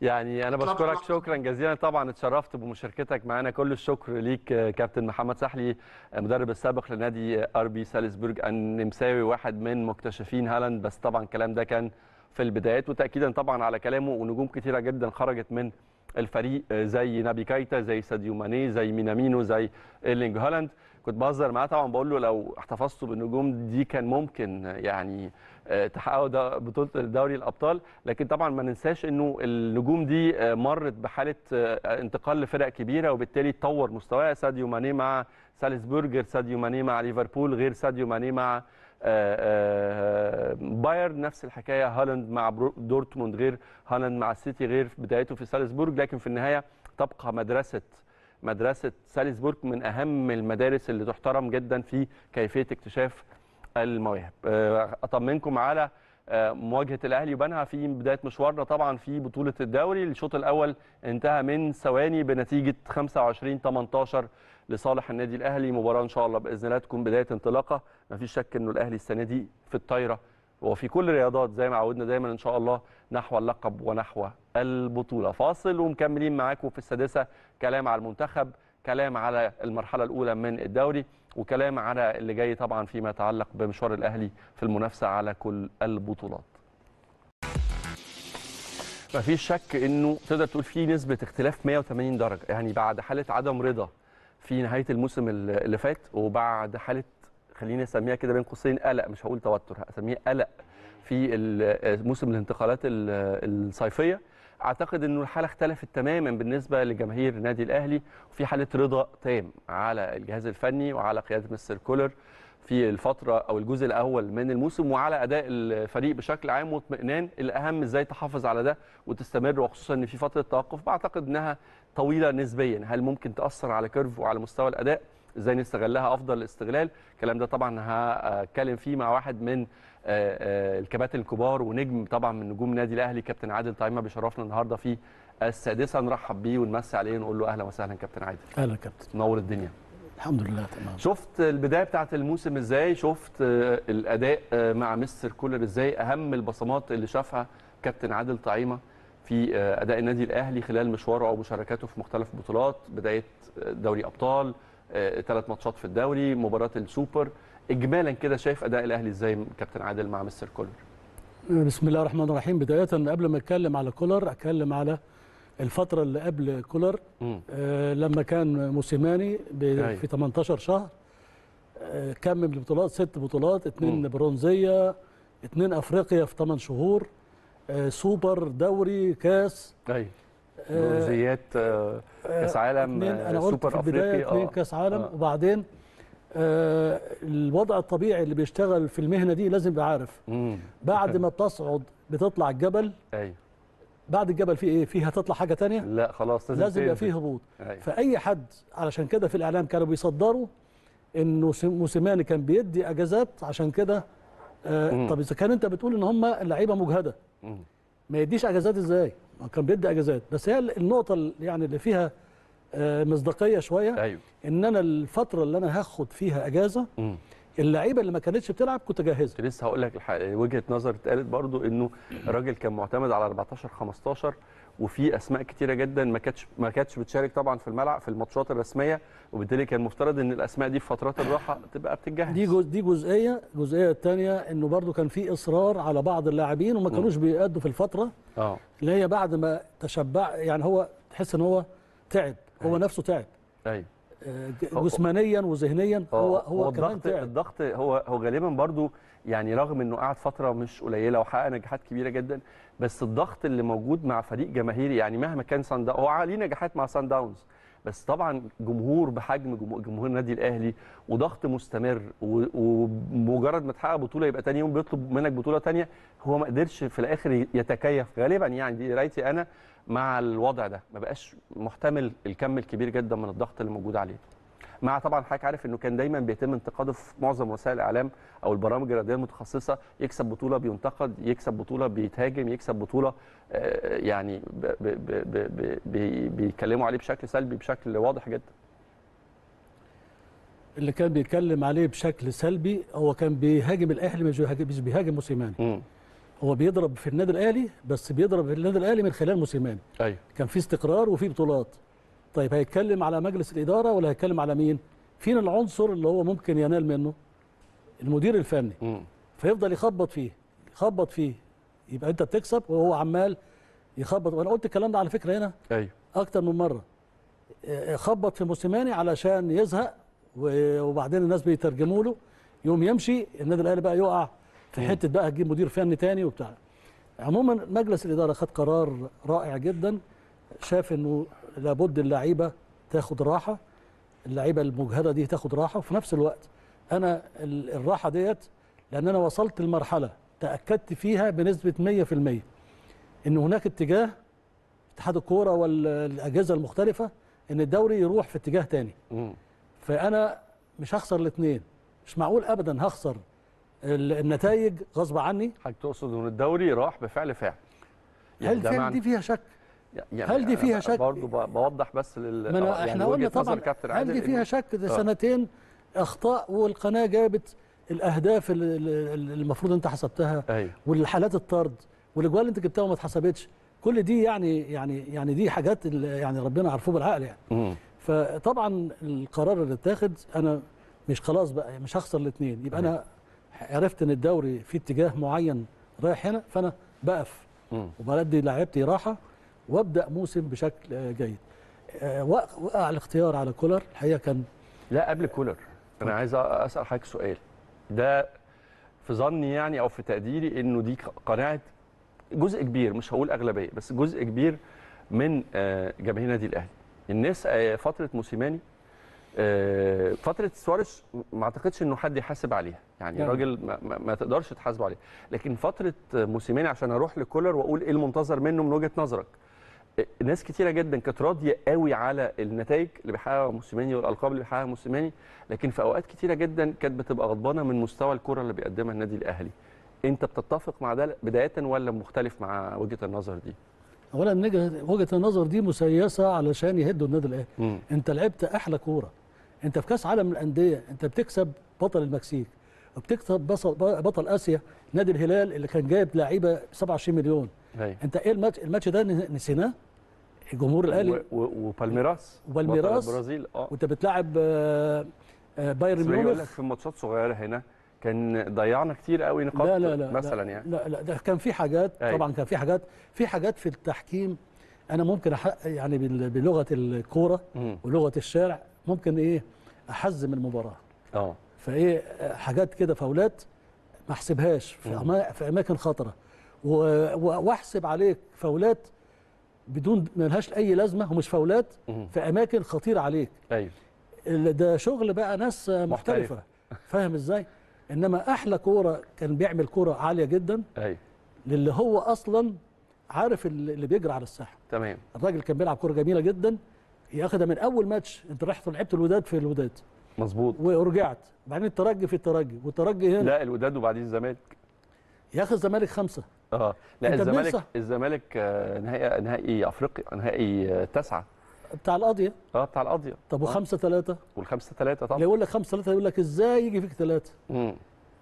يعني أنا بشكرك شكرا جزيلا، طبعا اتشرفت بمشاركتك معنا، كل الشكر ليك كابتن محمد سحلي المدرب السابق لنادي ار بي سالزبورغ النمساوي، واحد من مكتشفين هالاند، بس طبعا الكلام ده كان في البدايات، وتأكيدا طبعا على كلامه ونجوم كثيرة جدا خرجت من الفريق زي نابي كيتا، زي ساديو ماني، زي مينامينو، زي إيرلينغ هالاند. كنت بهزر معاه طبعا بقول له لو احتفظتوا بالنجوم دي كان ممكن يعني تحققوا ده بطوله دوري الابطال، لكن طبعا ما ننساش انه النجوم دي مرت بحاله انتقال لفرق كبيره وبالتالي اتطور مستواها. ساديو ماني مع سالزبورغ غير ساديو ماني مع ليفربول، غير ساديو ماني مع بايرن، نفس الحكايه هالاند مع دورتموند، غير هالاند مع السيتي، غير بدايته في سالزبورغ. لكن في النهايه تبقى مدرسه مدرسه سالزبورغ من اهم المدارس اللي تحترم جدا في كيفيه اكتشاف المواهب. اطمنكم على مواجهه الاهلي وبنها في بدايه مشوارنا طبعا في بطوله الدوري. الشوط الاول انتهى من ثواني بنتيجه خمسة وعشرين تمنتاشر لصالح النادي الاهلي. مباراه ان شاء الله باذن الله تكون بدايه انطلاقه، ما فيش شك انه الاهلي السنه دي في الطايره وفي كل الرياضات زي ما عودنا دايما ان شاء الله نحو اللقب ونحو البطوله. فاصل ومكملين معاكم في السادسه كلام على المنتخب، كلام على المرحله الاولى من الدوري، وكلام على اللي جاي طبعا فيما يتعلق بمشوار الاهلي في المنافسه على كل البطولات. مفيش شك انه تقدر تقول في نسبه اختلاف مية وتمانين درجه، يعني بعد حاله عدم رضا في نهايه الموسم اللي فات وبعد حاله خليني اسميها كده بين قوسين قلق، مش هقول توتر هسميه قلق في موسم الانتقالات الصيفيه، اعتقد انه الحاله اختلفت تماما بالنسبه لجماهير النادي الاهلي، وفي حاله رضا تام على الجهاز الفني وعلى قياده مستر كولر في الفتره او الجزء الاول من الموسم وعلى اداء الفريق بشكل عام، واطمئنان الاهم ازاي تحافظ على ده وتستمر، وخصوصا ان في فتره توقف بعتقد انها طويله نسبيا. هل ممكن تاثر على كيرف وعلى مستوى الاداء؟ ازاي نستغلها افضل استغلال؟ الكلام ده طبعا هتكلم فيه مع واحد من الكباتن الكبار ونجم طبعا من نجوم نادي الاهلي، كابتن عادل طعيمه بيشرفنا النهارده في السادسه. نرحب بيه ونمسي عليه ونقول له اهلا وسهلا كابتن عادل. اهلا كابتن، نور الدنيا. الحمد لله تمام. شفت البدايه بتاعه الموسم ازاي؟ شفت الاداء مع مستر كولر ازاي؟ اهم البصمات اللي شافها كابتن عادل طعيمه في اداء النادي الاهلي خلال مشواره او مشاركاته في مختلف البطولات، بدايه دوري ابطال، ثلاث ماتشات في الدوري، مباراه السوبر، اجمالا كده شايف اداء الاهلي ازاي كابتن عادل مع مستر كولر؟ بسم الله الرحمن الرحيم. بدايه قبل ما اتكلم على كولر اتكلم على الفتره اللي قبل كولر، آه لما كان موسيماني في تمنتاشر شهر آه كمل البطولات، ست بطولات، اتنين مم. برونزيه، اتنين افريقيا في تمن شهور، آه سوبر، دوري، كاس، ايوه برونزيات، آه آه كاس عالم، آه سوبر افريقيا، اتنين كاس عالم. آه. وبعدين آه الوضع الطبيعي اللي بيشتغل في المهنه دي لازم يبقى عارف مم. بعد ما بتصعد بتطلع الجبل، ايوه بعد الجبل في ايه؟ فيها تطلع حاجه ثانيه؟ لا خلاص لازم يبقى فيه هبوط. أي. فاي حد علشان كده في الاعلام كانوا بيصدروا انه موسيماني كان بيدي اجازات عشان كده. آه طب اذا كان انت بتقول ان هم اللعيبه مجهده مم. ما يديش اجازات ازاي؟ كان بيدي اجازات، بس هي النقطه يعني اللي فيها مصداقيه شويه. أيوه. ان انا الفتره اللي انا هاخد فيها اجازه مم. اللعيبه اللي ما كانتش بتلعب كنت اجهزها. لسه هقول لك وجهه نظر اتقالت برضو انه الراجل كان معتمد على اربعتاشر خمستاشر وفي اسماء كتيره جدا ما كانتش ما كانتش بتشارك طبعا في الملعب في الماتشات الرسميه، وبالتالي كان مفترض ان الاسماء دي في فترات الراحه تبقى بتتجهز. دي جز دي جزئيه، الجزئيه الثانيه انه برضو كان في اصرار على بعض اللاعبين وما كانوش بيأدوا في الفتره اه اللي هي بعد ما تشبع، يعني هو تحس ان هو تعب، هو أيوه. نفسه تعب. ايوه جسمانيا وذهنيا، هو هو كمان تعب. الضغط هو هو غالبا برضو يعني رغم انه قعد فتره مش قليله وحقق نجاحات كبيره جدا، بس الضغط اللي موجود مع فريق جماهيري، يعني مهما كان سان داونز هو عليه نجاحات مع سان داونز، بس طبعا جمهور بحجم جمهور النادي الاهلي وضغط مستمر، ومجرد ما تحقق بطوله يبقى ثاني يوم بيطلب منك بطوله ثانيه، هو ما قدرش في الاخر يتكيف غالبا، يعني دي قرايتي انا مع الوضع ده، ما بقاش محتمل الكم الكبير جدا من الضغط اللي موجود عليه. مع طبعا حضرتك عارف انه كان دايما بيتم انتقاده في معظم وسائل الاعلام او البرامج الرياضيه المتخصصه، يكسب بطوله بينتقد، يكسب بطوله بيتهاجم، يكسب بطوله يعني بيتكلموا عليه بشكل سلبي بشكل واضح جدا. اللي كان بيتكلم عليه بشكل سلبي هو كان بيهاجم الاهلي، مش بيهاجم موسيماني. هو بيضرب في النادي الاهلي، بس بيضرب في النادي الاهلي من خلال موسيماني. ايوه كان في استقرار وفي بطولات. طيب هيتكلم على مجلس الاداره ولا هيتكلم على مين؟ فين العنصر اللي هو ممكن ينال منه؟ المدير الفني. م. فيفضل يخبط فيه يخبط فيه، يبقى انت بتكسب وهو عمال يخبط. وانا قلت الكلام ده على فكره هنا ايوه اكتر من مره. خبط في موسيماني علشان يزهق، وبعدين الناس بيترجموا له، يوم يمشي النادي الاهلي بقى يقع في حته بقى هتجيب مدير فني تاني وبتاع. عموما مجلس الاداره خد قرار رائع جدا، شاف انه لابد اللعيبه تاخد راحه، اللعيبه المجهده دي تاخد راحه، وفي نفس الوقت انا الراحه ديت لان انا وصلت لمرحله تاكدت فيها بنسبه مية في المية ان هناك اتجاه اتحاد الكوره والاجهزه المختلفه ان الدوري يروح في اتجاه تاني. فانا مش هخسر الاثنين، مش معقول ابدا هخسر النتائج غصب عني. حضرتك تقصد ان الدوري راح بفعل فاعل. هل دي معنى... فيها شك؟ يعني هل دي فيها شك؟ برضه بوضح بس لل يعني وجهه نظر كابتن عادل. هل دي فيها شك؟ ده سنتين اخطاء والقناه جابت الاهداف اللي المفروض انت حسبتها. أيوة. والحالات الطرد والاجوال اللي انت جبتها وما اتحسبتش، كل دي يعني يعني يعني دي حاجات يعني ربنا عرفوه بالعقل يعني. م. فطبعا القرار اللي اتاخد، انا مش خلاص بقى مش هخسر الاثنين، يبقى انا عرفت ان الدوري في اتجاه معين رايح هنا، فانا بقف وبدي لعيبتي راحه وابدا موسم بشكل جيد. وقع الاختيار على كولر الحقيقه كان لا قبل كولر. انا عايز اسال حضرتك سؤال، ده في ظني يعني او في تقديري انه دي قناعه جزء كبير، مش هقول اغلبيه بس جزء كبير من جماهير نادي الاهلي. الناس فتره موسيماني، فتره سواريز ما اعتقدش انه حد يحاسب عليها يعني، يعني. راجل ما, ما تقدرش تحاسب عليه، لكن فتره موسيماني عشان اروح لكولر واقول ايه المنتظر منه من وجهه نظرك، ناس كتيره جدا كانت راضيه قوي على النتائج اللي بيحققها موسيماني والالقاب اللي بيحققها موسيماني، لكن في اوقات كتيره جدا كانت بتبقى غضبانه من مستوى الكره اللي بيقدمها النادي الاهلي. انت بتتفق مع ده بدايه ولا مختلف مع وجهه النظر دي؟ اولا وجهه النظر دي مسيسه علشان يهدوا النادي الاهلي. انت لعبت احلى كوره، انت في كاس عالم الانديه انت بتكسب بطل المكسيك وبتكسب بطل اسيا نادي الهلال اللي كان جايب لعيبه سبعة وعشرين مليون. هي. انت ايه الماتش الماتش ده نسيناه؟ جمهور الاهلي وبالميراس وبالميراس البرازيل. اه وانت بتلعب بايرن ميونخ. بيقول لك في ماتشات صغيره هنا كان ضيعنا كتير قوي نقاط. لا لا لا مثلا لا يعني لا لا ده كان في حاجات. أي. طبعا كان في حاجات في حاجات في التحكيم انا ممكن احقق يعني بلغه الكوره ولغه الشارع، ممكن ايه احزم المباراه. اه فايه حاجات كده فاولات ما احسبهاش في, أما في اماكن خطره، واحسب عليك فاولات بدون مالهاش اي لازمه ومش فاولات في اماكن خطيره عليك. ايوه ده شغل بقى ناس محترفه فاهم ازاي؟ انما احلى كوره كان بيعمل كوره عاليه جدا. ايوه للي هو اصلا عارف اللي بيجري على الساحه. تمام. الراجل كان بيلعب كوره جميله جدا ياخدها من اول ماتش. انت رحت لعبت الوداد في الوداد مظبوط ورجعت، بعدين الترجي في الترجي والترجي هنا لا الوداد وبعدين الزمالك يا اخي الزمالك خمسه. اه لا الزمالك الزمالك نهائي نهائي افريقيا نهائي تسعه بتاع القضيه. اه بتاع القضيه. طب وخمسه ثلاثه والخمسه ثلاثه طبعا. اللي يقول لك خمسه ثلاثه يقول لك ازاي يجي فيك ثلاثه؟ امم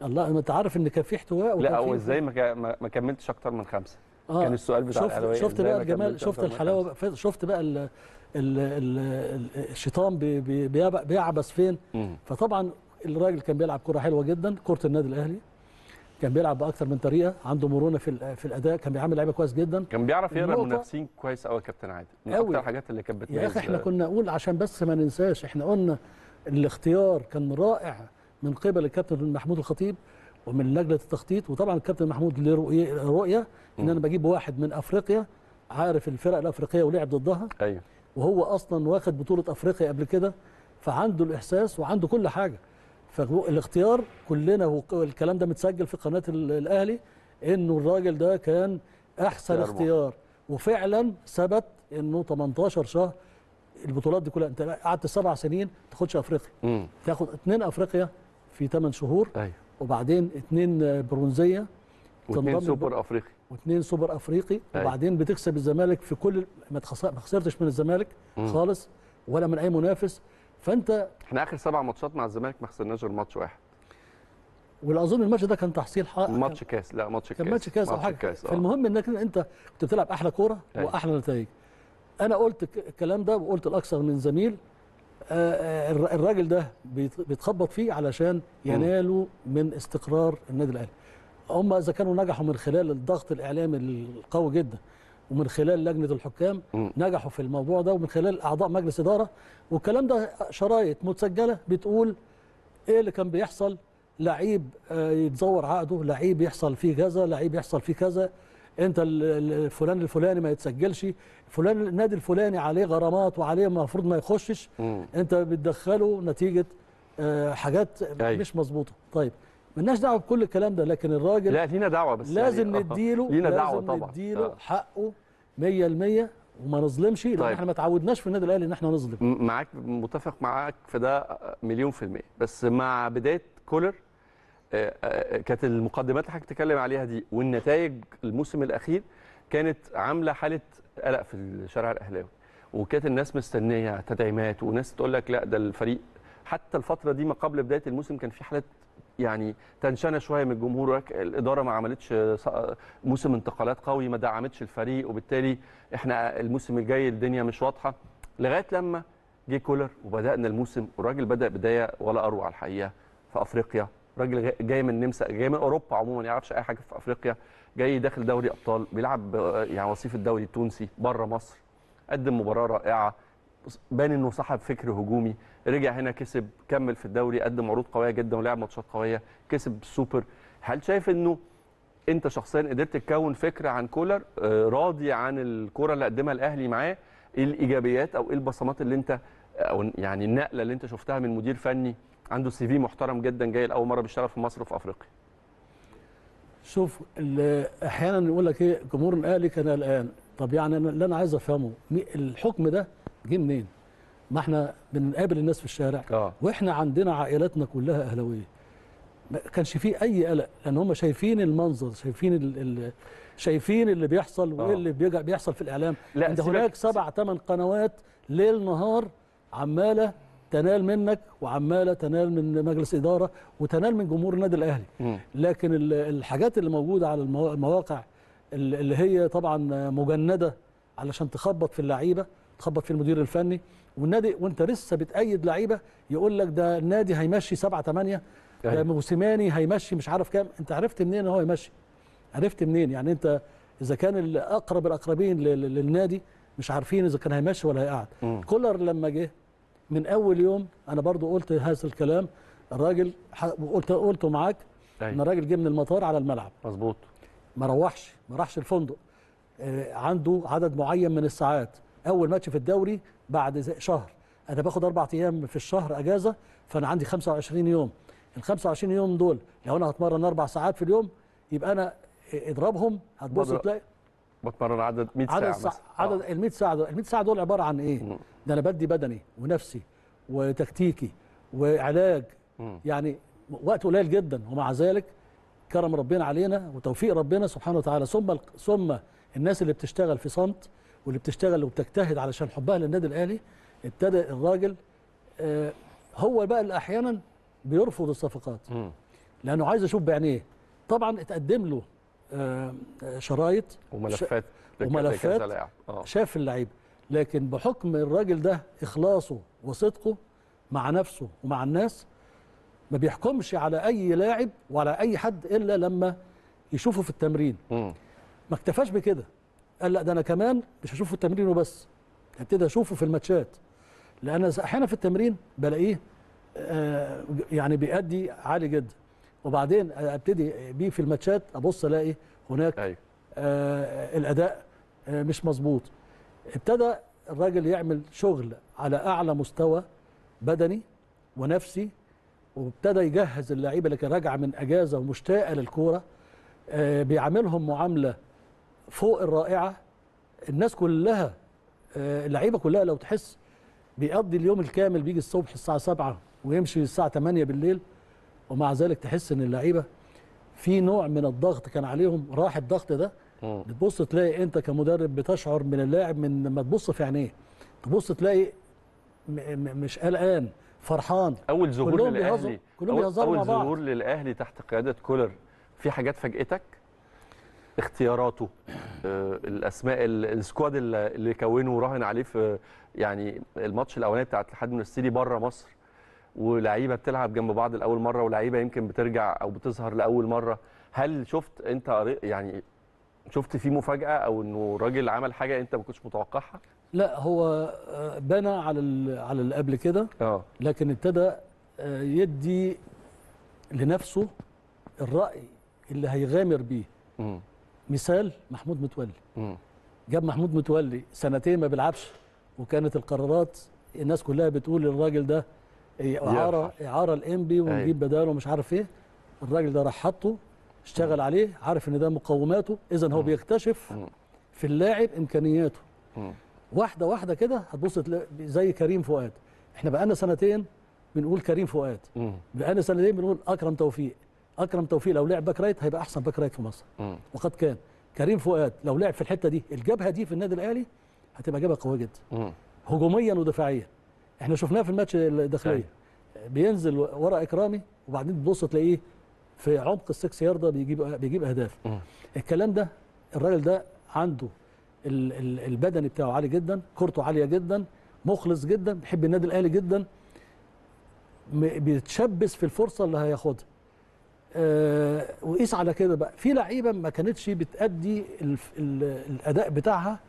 الله ما انت عارف ان كان في احتواء. لا هو ازاي ما ما كملتش اكتر من خمسه؟ آه. كان السؤال بتاع الاهلاويه. شفت بقى الجمال، شفت الحلاوه، شفت بقى ال ال ال الشيطان بي بي بيعبس فين. مم. فطبعا الراجل كان بيلعب كره حلوه جدا، كره النادي الاهلي كان بيلعب باكثر من طريقه، عنده مرونه في في الاداء، كان بيعمل لعيبه كويس جدا، كان بيعرف يقرا المنافسين كويس قوي يا كابتن عادل. من اكثر الحاجات اللي كانت بتميز يا اخي احنا كنا نقول عشان بس ما ننساش، احنا قلنا الاختيار كان رائع من قبل الكابتن محمود الخطيب ومن لجنه التخطيط، وطبعا الكابتن محمود له رؤيه ان انا بجيب واحد من افريقيا عارف الفرق الافريقيه ولعب ضدها. ايوه وهو اصلا واخد بطوله افريقيا قبل كده، فعنده الاحساس وعنده كل حاجه. فالاختيار كلنا والكلام ده متسجل في قناه الاهلي انه الراجل ده كان احسن اختيار، وفعلا ثبت انه تمنتاشر شهر البطولات دي كلها، انت قعدت سبع سنين ما تاخدش افريقيا. مم. تاخد اثنين افريقيا في ثمان شهور. أيوه. وبعدين اثنين برونزيه واثنين سوبر افريقي واثنين سوبر افريقي. أيوه. وبعدين بتكسب الزمالك في كل ما خسرتش من الزمالك. مم. خالص ولا من اي منافس. فانت احنا اخر سبع ماتشات مع الزمالك ما خسرناش غير ماتش واحد، والاظن الماتش ده كان تحصيل حق ماتش كاس. لا ماتش كاس كان ماتش كاس او حاجه. فالمهم انك انت كنت بتلعب احلى كوره واحلى نتائج. انا قلت الكلام ده وقلت الاكثر من زميل، الراجل ده بيتخبط فيه علشان ينالوا من استقرار النادي الاهلي. هم اذا كانوا نجحوا من خلال الضغط الاعلامي القوي جدا ومن خلال لجنه الحكام. مم. نجحوا في الموضوع ده، ومن خلال اعضاء مجلس اداره، والكلام ده شرايط متسجله بتقول ايه اللي كان بيحصل. لعيب يتزور عقده، لعيب يحصل فيه كذا، لعيب يحصل فيه كذا، انت الفلان الفلاني ما يتسجلش، فلان النادي الفلاني عليه غرامات وعليه المفروض ما يخشش. مم. انت بتدخله نتيجه حاجات. أي. مش مظبوطه. طيب مالناش دعوه بكل الكلام ده، لكن الراجل لا لينا دعوه، بس لازم يعني نديله لينا دعوه طبعا، نديله حقه مية بالمية وما نظلمش. طيب. لان احنا ما تعودناش في النادي الاهلي ان احنا نظلم. معاك، متفق معاك في ده مليون في المية، بس مع بدايه كولر كانت المقدمات اللي حضرتك بتتكلم عليها دي والنتائج الموسم الاخير كانت عامله حاله قلق في الشارع الاهلاوي، وكانت الناس مستنيه تدعيمات وناس تقول لك لا ده الفريق. حتى الفتره دي ما قبل بدايه الموسم كان في حالات يعني تنشنه شويه من الجمهور، الاداره ما عملتش موسم انتقالات قوي، ما دعمتش الفريق، وبالتالي احنا الموسم الجاي الدنيا مش واضحه، لغايه لما جه كولر وبدانا الموسم. والراجل بدا بدايه ولا اروع الحقيقه في افريقيا، راجل جاي من النمسا، جاي من اوروبا عموما، ما يعرفش اي حاجه في افريقيا، جاي داخل دوري ابطال، بيلعب يعني وصيف الدوري التونسي بره مصر، قدم مباراه رائعه، بان انه صاحب فكر هجومي، رجع هنا كسب، كمل في الدوري، قدم عروض قويه جدا ولعب ماتشات قويه، كسب السوبر. هل شايف انه انت شخصيا قدرت تكون فكره عن كولر، راضي عن الكره اللي قدمها الاهلي معاه؟ ايه الايجابيات او ايه البصمات اللي انت او يعني النقله اللي انت شفتها من مدير فني عنده سي في محترم جدا جاي لاول مره بيشتغل في مصر وفي افريقيا؟ شوف، احيانا نقول لك ايه، جمهور الاهلي كان قلقان. طب يعني اللي انا عايز افهمه الحكم ده جه منين؟ ما احنا بنقابل الناس في الشارع آه. واحنا عندنا عائلاتنا كلها اهلاويه، ما كانش فيه اي قلق، لان هم شايفين المنظر، شايفين ال ال شايفين اللي بيحصل وايه آه. اللي بيحصل في الاعلام. لا انت هناك سبع ثمان قنوات ليل نهار عماله تنال منك وعماله تنال من مجلس اداره وتنال من جمهور النادي الاهلي. م. لكن الحاجات اللي موجوده على المواقع اللي هي طبعا مجنده علشان تخبط في اللعيبه، تخبط في المدير الفني والنادي، وانت لسه بتأيد لعيبه يقول لك ده النادي هيمشي سبعة ثمانية، ده موسيماني هيمشي مش عارف كام. انت عرفت منين هو هيمشي؟ عرفت منين؟ يعني انت اذا كان الاقرب الاقربين للنادي مش عارفين اذا كان هيمشي ولا هيقعد. كولر لما جه من اول يوم انا برضو قلت هذا الكلام، الراجل قلت قلته معاك ان الراجل جه من المطار على الملعب مظبوط، ما روحش ما راحش الفندق، عنده عدد معين من الساعات. اول ماتش في الدوري بعد شهر، انا باخد اربع ايام في الشهر اجازه، فانا عندي خمسة وعشرين يوم. ال خمسة وعشرين يوم دول لو انا هتمرن اربع ساعات في اليوم يبقى انا اضربهم، هتبص تلاقي بتمرن عدد مية ساعه عدد, ساعة عدد آه. ال مية ساعه دول، ال مية ساعه دول عباره عن ايه؟ م. ده انا بدي بدني ونفسي وتكتيكي وعلاج، م. يعني وقت قليل جدا، ومع ذلك كرم ربنا علينا وتوفيق ربنا سبحانه وتعالى. ثم ثم الناس اللي بتشتغل في صمت واللي بتشتغل وبتجتهد علشان حبها للنادي الاهلي، ابتدى الراجل آه هو بقى اللي احيانا بيرفض الصفقات م. لانه عايز يشوف بعينيه. طبعا اتقدم له آه شرايط وملفات وملفات شاف اللعيبه، لكن بحكم الراجل ده اخلاصه وصدقه مع نفسه ومع الناس، ما بيحكمش على اي لاعب وعلى اي حد الا لما يشوفه في التمرين. م. ما اكتفاش بكده، قال لا ده انا كمان مش هشوفه في التمرين وبس، هبتدي اشوفه في الماتشات، لان احيانا في التمرين بلاقيه آه يعني بيأدي عالي جدا، وبعدين ابتدي بيه في الماتشات ابص الاقي هناك آه الاداء آه مش مظبوط. ابتدى الراجل يعمل شغل على اعلى مستوى بدني ونفسي، وابتدى يجهز اللعيبه اللي كان راجعه من اجازه ومشتاقه للكوره، آه بيعاملهم معامله فوق الرائعه. الناس كلها اللعيبه كلها لو تحس بيقضي اليوم الكامل، بيجي الصبح الساعه سبعة ويمشي الساعه ثمانية بالليل، ومع ذلك تحس ان اللعيبه في نوع من الضغط كان عليهم، راح الضغط ده. بتبص تلاقي انت كمدرب بتشعر من اللاعب من لما تبص في عينيه، تبص تلاقي مش قلقان، فرحان. اول ظهور للاهلي كلهم بيهزروا مع بعض. اول ظهور للاهلي تحت قياده كولر، في حاجات فاجئتك؟ اختياراته، الاسماء، السكواد اللي كونه وراهن عليه في يعني الماتش الاولاني بتاع الاتحاد من السيتي بره مصر، ولاعيبه بتلعب جنب بعض لاول مره، ولاعيبه يمكن بترجع او بتظهر لاول مره. هل شفت انت يعني شفت فيه مفاجاه او انه الراجل عمل حاجه انت ما كنتش متوقعها؟ لا هو بنى على على اللي قبل كده، لكن ابتدى يدي لنفسه الراي اللي هيغامر بيه. م. مثال محمود متولي. مم. جاب محمود متولي سنتين ما بيلعبش، وكانت القرارات الناس كلها بتقول الراجل ده اعاره اعاره الانبي ونجيب بداله ومش عارف ايه. الراجل ده راح حطه، اشتغل عليه، عارف ان ده مقوماته، اذا هو بيكتشف مم. في اللاعب امكانياته. مم. واحده واحده كده هتبص زي كريم فؤاد. احنا بقالنا سنتين بنقول كريم فؤاد، بقالنا سنتين بنقول اكرم توفيق، اكرم توفيق لو لعب باك رايت هيبقى احسن باك رايت في مصر م. وقد كان كريم فؤاد لو لعب في الحته دي الجبهه دي في النادي الاهلي هتبقى جبهه قويه جدا هجوميا ودفاعيا. احنا شفناه في الماتش الداخليه بينزل ورا اكرامي وبعدين تبص تلاقيه في عمق السكس ياردة بيجيب بيجيب اهداف. م. الكلام ده الراجل ده عنده البدني بتاعه عالي جدا، كورته عاليه جدا، مخلص جدا، بيحب النادي الاهلي جدا، بيتشبث في الفرصه اللي هياخدها. أه وقيس على كده بقى في لعيبه ما كانتش بتأدي الاداء بتاعها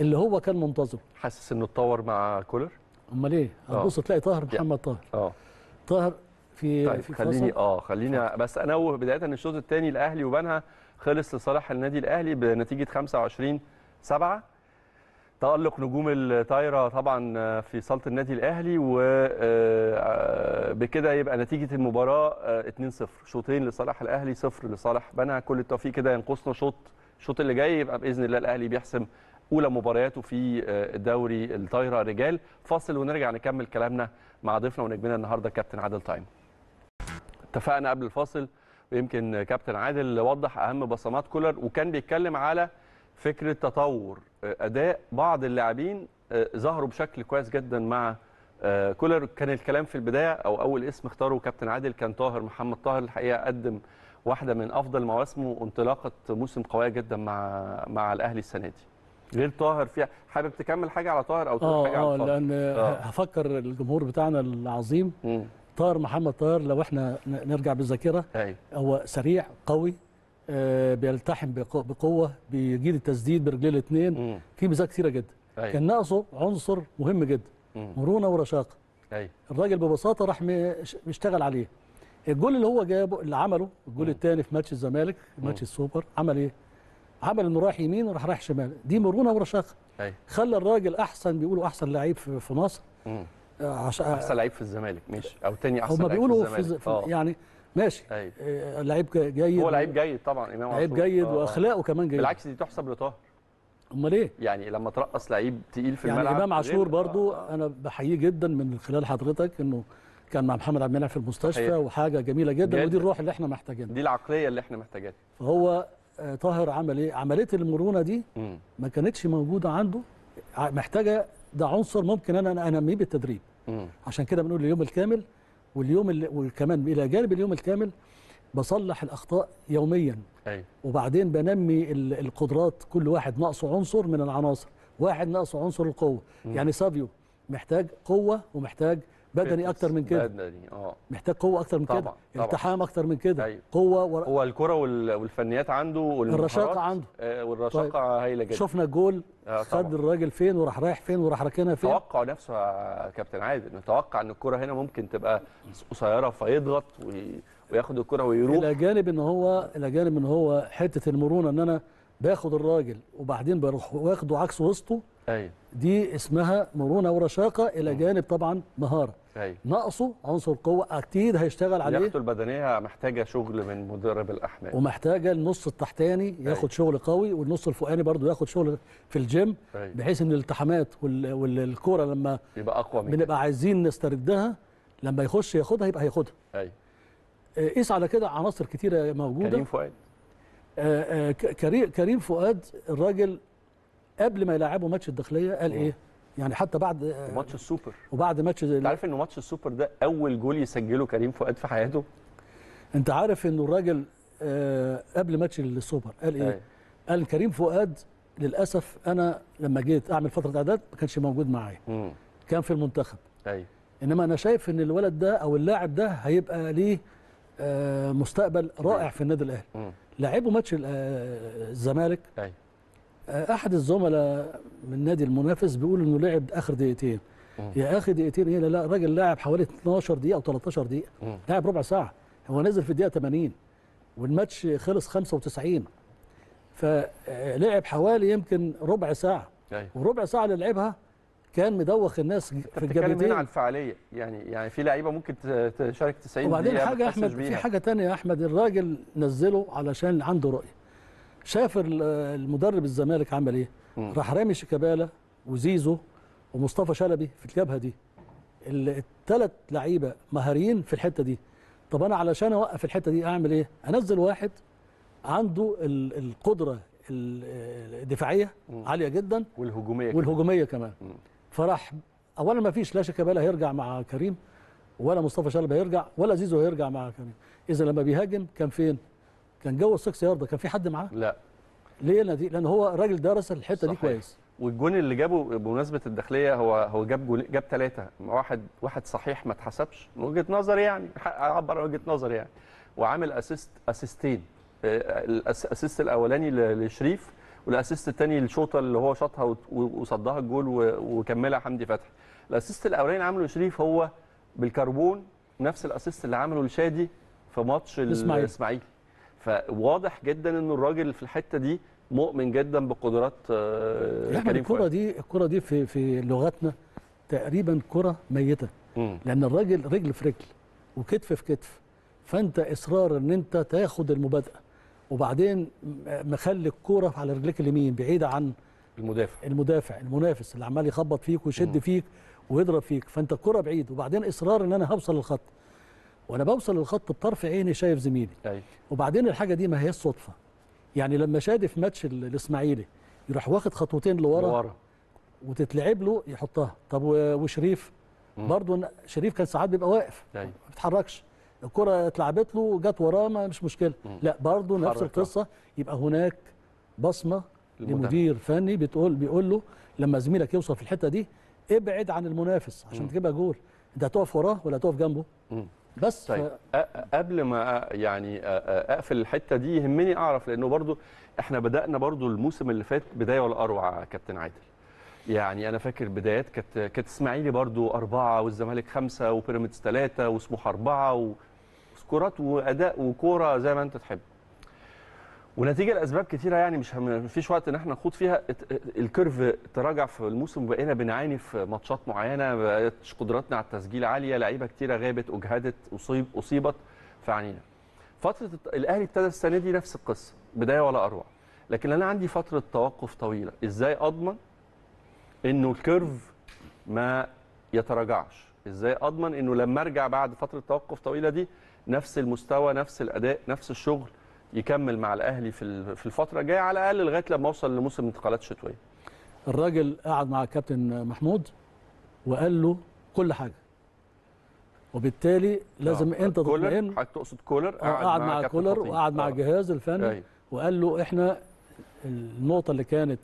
اللي هو كان منتظم. حاسس انه اتطور مع كولر؟ امال ايه؟ هتبص تلاقي طاهر محمد طاهر. اه طاهر في طيب في خليني اه خليني بس انوه بدايه ان الشوط الثاني الاهلي وبنها خلص لصالح النادي الاهلي بنتيجه خمسة وعشرين سبعة. تألق نجوم الطايره طبعا في صاله النادي الاهلي، وبكده يبقى نتيجه المباراه اتنين صفر، شوطين لصالح الاهلي، صفر لصالح بنها. كل التوفيق كده، ينقصنا شوط، الشوط اللي جاي يبقى باذن الله الاهلي بيحسم اولى مبارياته في الدوري الطايره رجال. فاصل ونرجع نكمل كلامنا مع ضيفنا ونجمنا النهارده كابتن عادل تايم. اتفقنا قبل الفاصل ويمكن كابتن عادل وضح اهم بصمات كولر، وكان بيتكلم على فكره تطور اداء بعض اللاعبين ظهروا بشكل كويس جدا مع كولر. كان الكلام في البدايه او اول اسم اختاره كابتن عادل كان طاهر محمد طاهر. الحقيقه قدم واحده من افضل مواسمه وانطلاقه موسم قويه جدا مع مع الاهلي السنه دي. غير طاهر فيها حابب تكمل حاجه على طاهر او تقول حاجه على الفاضي؟ اه لان آه. هفكر الجمهور بتاعنا العظيم. م. طاهر محمد طاهر لو احنا نرجع بالذاكره هو سريع قوي، آه بيلتحم بقوه، بيجيد التسديد برجليه الاثنين، في ميزات كثيره جدا. أي. كان ناقصه عنصر مهم جدا، م. مرونه ورشاقه. الراجل ببساطه راح بيشتغل عليه. الجول اللي هو جابه اللي عمله الجول الثاني في ماتش الزمالك ماتش السوبر عمل ايه؟ عمل انه رايح يمين وراح رايح شمال، دي مرونه ورشاقه. خلى الراجل احسن، بيقولوا احسن لعيب في مصر. امم عش... احسن لعيب في الزمالك ماشي، او ثاني احسن لعيب في الزمالك. هم بيقولوا في ز... يعني ماشي. آه لعيب جيد، هو لعيب جيد طبعا، امام لعيب جيد آه. واخلاقه كمان جيد. بالعكس دي تحسب لطاهر. امال ايه؟ يعني لما ترقص لعيب تقيل في يعني الملعب. يعني امام عاشور برضو آه. انا بحييه جدا من خلال حضرتك انه كان مع محمد عبد المنعم في المستشفى حقيقة. وحاجه جميله جدا جيد. ودي الروح اللي احنا محتاجينها، دي العقليه اللي احنا محتاجينها. فهو طاهر عمل ايه؟ عمليه المرونه دي ما كانتش موجوده عنده، محتاجه ده عنصر ممكن انا انميه بالتدريب. مم. عشان كده بنقول اليوم الكامل، واليوم اللي وكمان الى جانب اليوم الكامل بصلح الاخطاء يوميا. أي. وبعدين بنمي القدرات، كل واحد ناقصه عنصر من العناصر، واحد ناقصه عنصر القوه. مم. يعني سافيو محتاج قوه ومحتاج بدني اكتر من كده، بدني اه محتاج قوه اكتر من كده، التحام اكتر من كده. أيوه. قوه ور... هو الكره والفنيات عنده والرشاقه عنده آه والرشاقه طيب. هايله جدا. شفنا الجول آه خد الراجل فين وراح رايح فين وراح راكنها فين. توقع نفسه يا كابتن عادل، نتوقع ان الكره هنا ممكن تبقى قصيره فيضغط وي... وياخد الكره ويروح. الى جانب ان هو الى جانب ان هو حته المرونه، ان انا باخد الراجل وبعدين بروح واخده عكس وسطه. أي. دي اسمها مرونه ورشاقه، الى جانب طبعا مهاره. أي. ناقصه عنصر قوه اكيد هيشتغل عليه. لياقته البدنيه محتاجه شغل من مدرب الاحمال، ومحتاجه النص التحتاني ياخد أي. شغل قوي، والنص الفوقاني برضو ياخد شغل في الجيم. أي. بحيث ان الالتحامات والكوره لما يبقى اقوى بنبقى عايزين نستردها، لما يخش ياخدها يبقى هياخدها. قيس على كده عناصر كتيره موجوده. كريم فؤاد آه آه كريم كريم فؤاد الراجل قبل ما يلعبوا ماتش الداخليه قال ايه؟ يعني حتى بعد ماتش السوبر وبعد ماتش انت عارف انه ماتش السوبر ده اول جول يسجله كريم فؤاد في حياته. انت عارف انه الراجل قبل ماتش السوبر قال ايه؟ أي. قال كريم فؤاد للاسف انا لما جيت اعمل فتره اعداد ما كانش موجود معايا، كان في المنتخب. ايوه. انما انا شايف ان الولد ده او اللاعب ده هيبقى ليه مستقبل رائع في النادي الاهلي. لعبوا ماتش الزمالك. ايوه. احد الزملاء من النادي المنافس بيقول انه لعب اخر دقيقتين. مم. يا اخي دقيقتين ايه؟ لا الراجل لاعب حوالي اتناشر دقيقه او تلتاشر دقيقه. مم. لاعب ربع ساعه، هو نزل في الدقيقه تمانين والماتش خلص خمسة وتسعين، فلعب حوالي يمكن ربع ساعه. أي. وربع ساعه اللي لعبها كان مدوخ الناس في الجبهتين. بتتكلم هنا عن الفعاليه، يعني يعني في لعيبه ممكن تشارك تسعين دقيقه. وبعدين حاجه احمد بيها. في حاجه ثانيه يا احمد، الراجل نزله علشان عنده رؤيه. شاف المدرب الزمالك عمل ايه؟ مم. راح رامي شيكابالا وزيزو ومصطفى شلبي في الجبهه دي. الثلاث لعيبه مهاريين في الحته دي. طب انا علشان اوقف الحته دي اعمل ايه؟ انزل واحد عنده القدره الدفاعيه م. عاليه جدا والهجوميه والهجوميه كمان, كمان. فراح اولا ما فيش لا شيكابالا هيرجع مع كريم ولا مصطفى شلبي هيرجع ولا زيزو هيرجع مع كريم. اذا لما بيهاجم كان فين؟ كان جوه السكس يارده. كان في حد معاه؟ لا. ليه؟ لان هو راجل درس الحته دي كويس. والجون اللي جابه بمناسبه الداخليه هو هو جاب جاب ثلاثه, واحد واحد صحيح ما اتحسبش من وجهه نظري, يعني اعبر عن وجهه نظري يعني, وعامل اسيست اسيستين, الاسيست الاولاني لشريف والاسيست الثاني للشوطه اللي هو شاطها وصدها الجول وكملها حمدي فتحي. الاسيست الاولاني اللي عمله شريف هو بالكربون نفس الاسيست اللي عمله لشادي في ماتش الاسماعيلي. فواضح جدا ان الراجل في الحته دي مؤمن جدا بقدرات كريم. الكره دي الكره دي في في لغتنا تقريبا كره ميته, مم. لان الراجل رجل في رجل وكتف في كتف, فانت اصرار ان انت تاخد المبادئه وبعدين مخلي الكوره على رجليك اليمين بعيده عن المدافع المدافع المنافس اللي عمال يخبط فيك ويشد مم. فيك ويضرب فيك, فانت الكره بعيد وبعدين اصرار ان انا هوصل للخط, وانا بوصل للخط بطرف عيني شايف زميلي. أي. وبعدين الحاجه دي ما هياش صدفه, يعني لما شادي في ماتش الاسماعيلي يروح واخد خطوتين لورا وتتلعب له يحطها. طب وشريف برضه, شريف كان ساعات بيبقى واقف ما بيتحركش, الكره اتلعبت له جت وراه مش مشكله, مم. لا برضه نفس القصه. يبقى هناك بصمه لمدير فني بتقول بيقول له لما زميلك يوصل في الحته دي ابعد عن المنافس عشان مم. تجيبها جول. انت هتقف وراه ولا هتقف جنبه؟ مم. بس طيب ف... قبل ما يعني اقفل الحته دي يهمني اعرف, لانه برضو احنا بدانا برضو الموسم اللي فات بدايه ولا اروع كابتن عادل. يعني انا فاكر بدايات كانت كانت اسماعيلي برضو اربعه والزمالك خمسه وبيراميدز ثلاثه وسموح اربعه, وسكورات واداء وكوره زي ما انت تحب, ونتيجه لاسباب كثيره يعني مش مفيش وقت ان احنا نخوض فيها. الكيرف تراجع في الموسم, بقينا بنعاني في ماتشات معينه, بقتش قدراتنا على التسجيل عاليه, لعيبه كثيره غابت, اجهدت, اصيب اصيبت فعنينا. فتره الاهلي ابتدى السنه دي نفس القصه بدايه ولا اروع, لكن انا عندي فتره توقف طويله. ازاي اضمن انه الكيرف ما يتراجعش؟ ازاي اضمن انه لما ارجع بعد فتره توقف طويله دي نفس المستوى نفس الاداء نفس الشغل يكمل مع الاهلي في في الفتره الجايه على الاقل لغايه لما اوصل لموسم انتقالات شتويه؟ الراجل قعد مع الكابتن محمود وقال له كل حاجه, وبالتالي لازم آه. انت تطمئن. حضرتك تقصد كولر؟ قعد مع, مع كولر وقعد آه. مع الجهاز الفني آه. وقال له احنا النقطه اللي كانت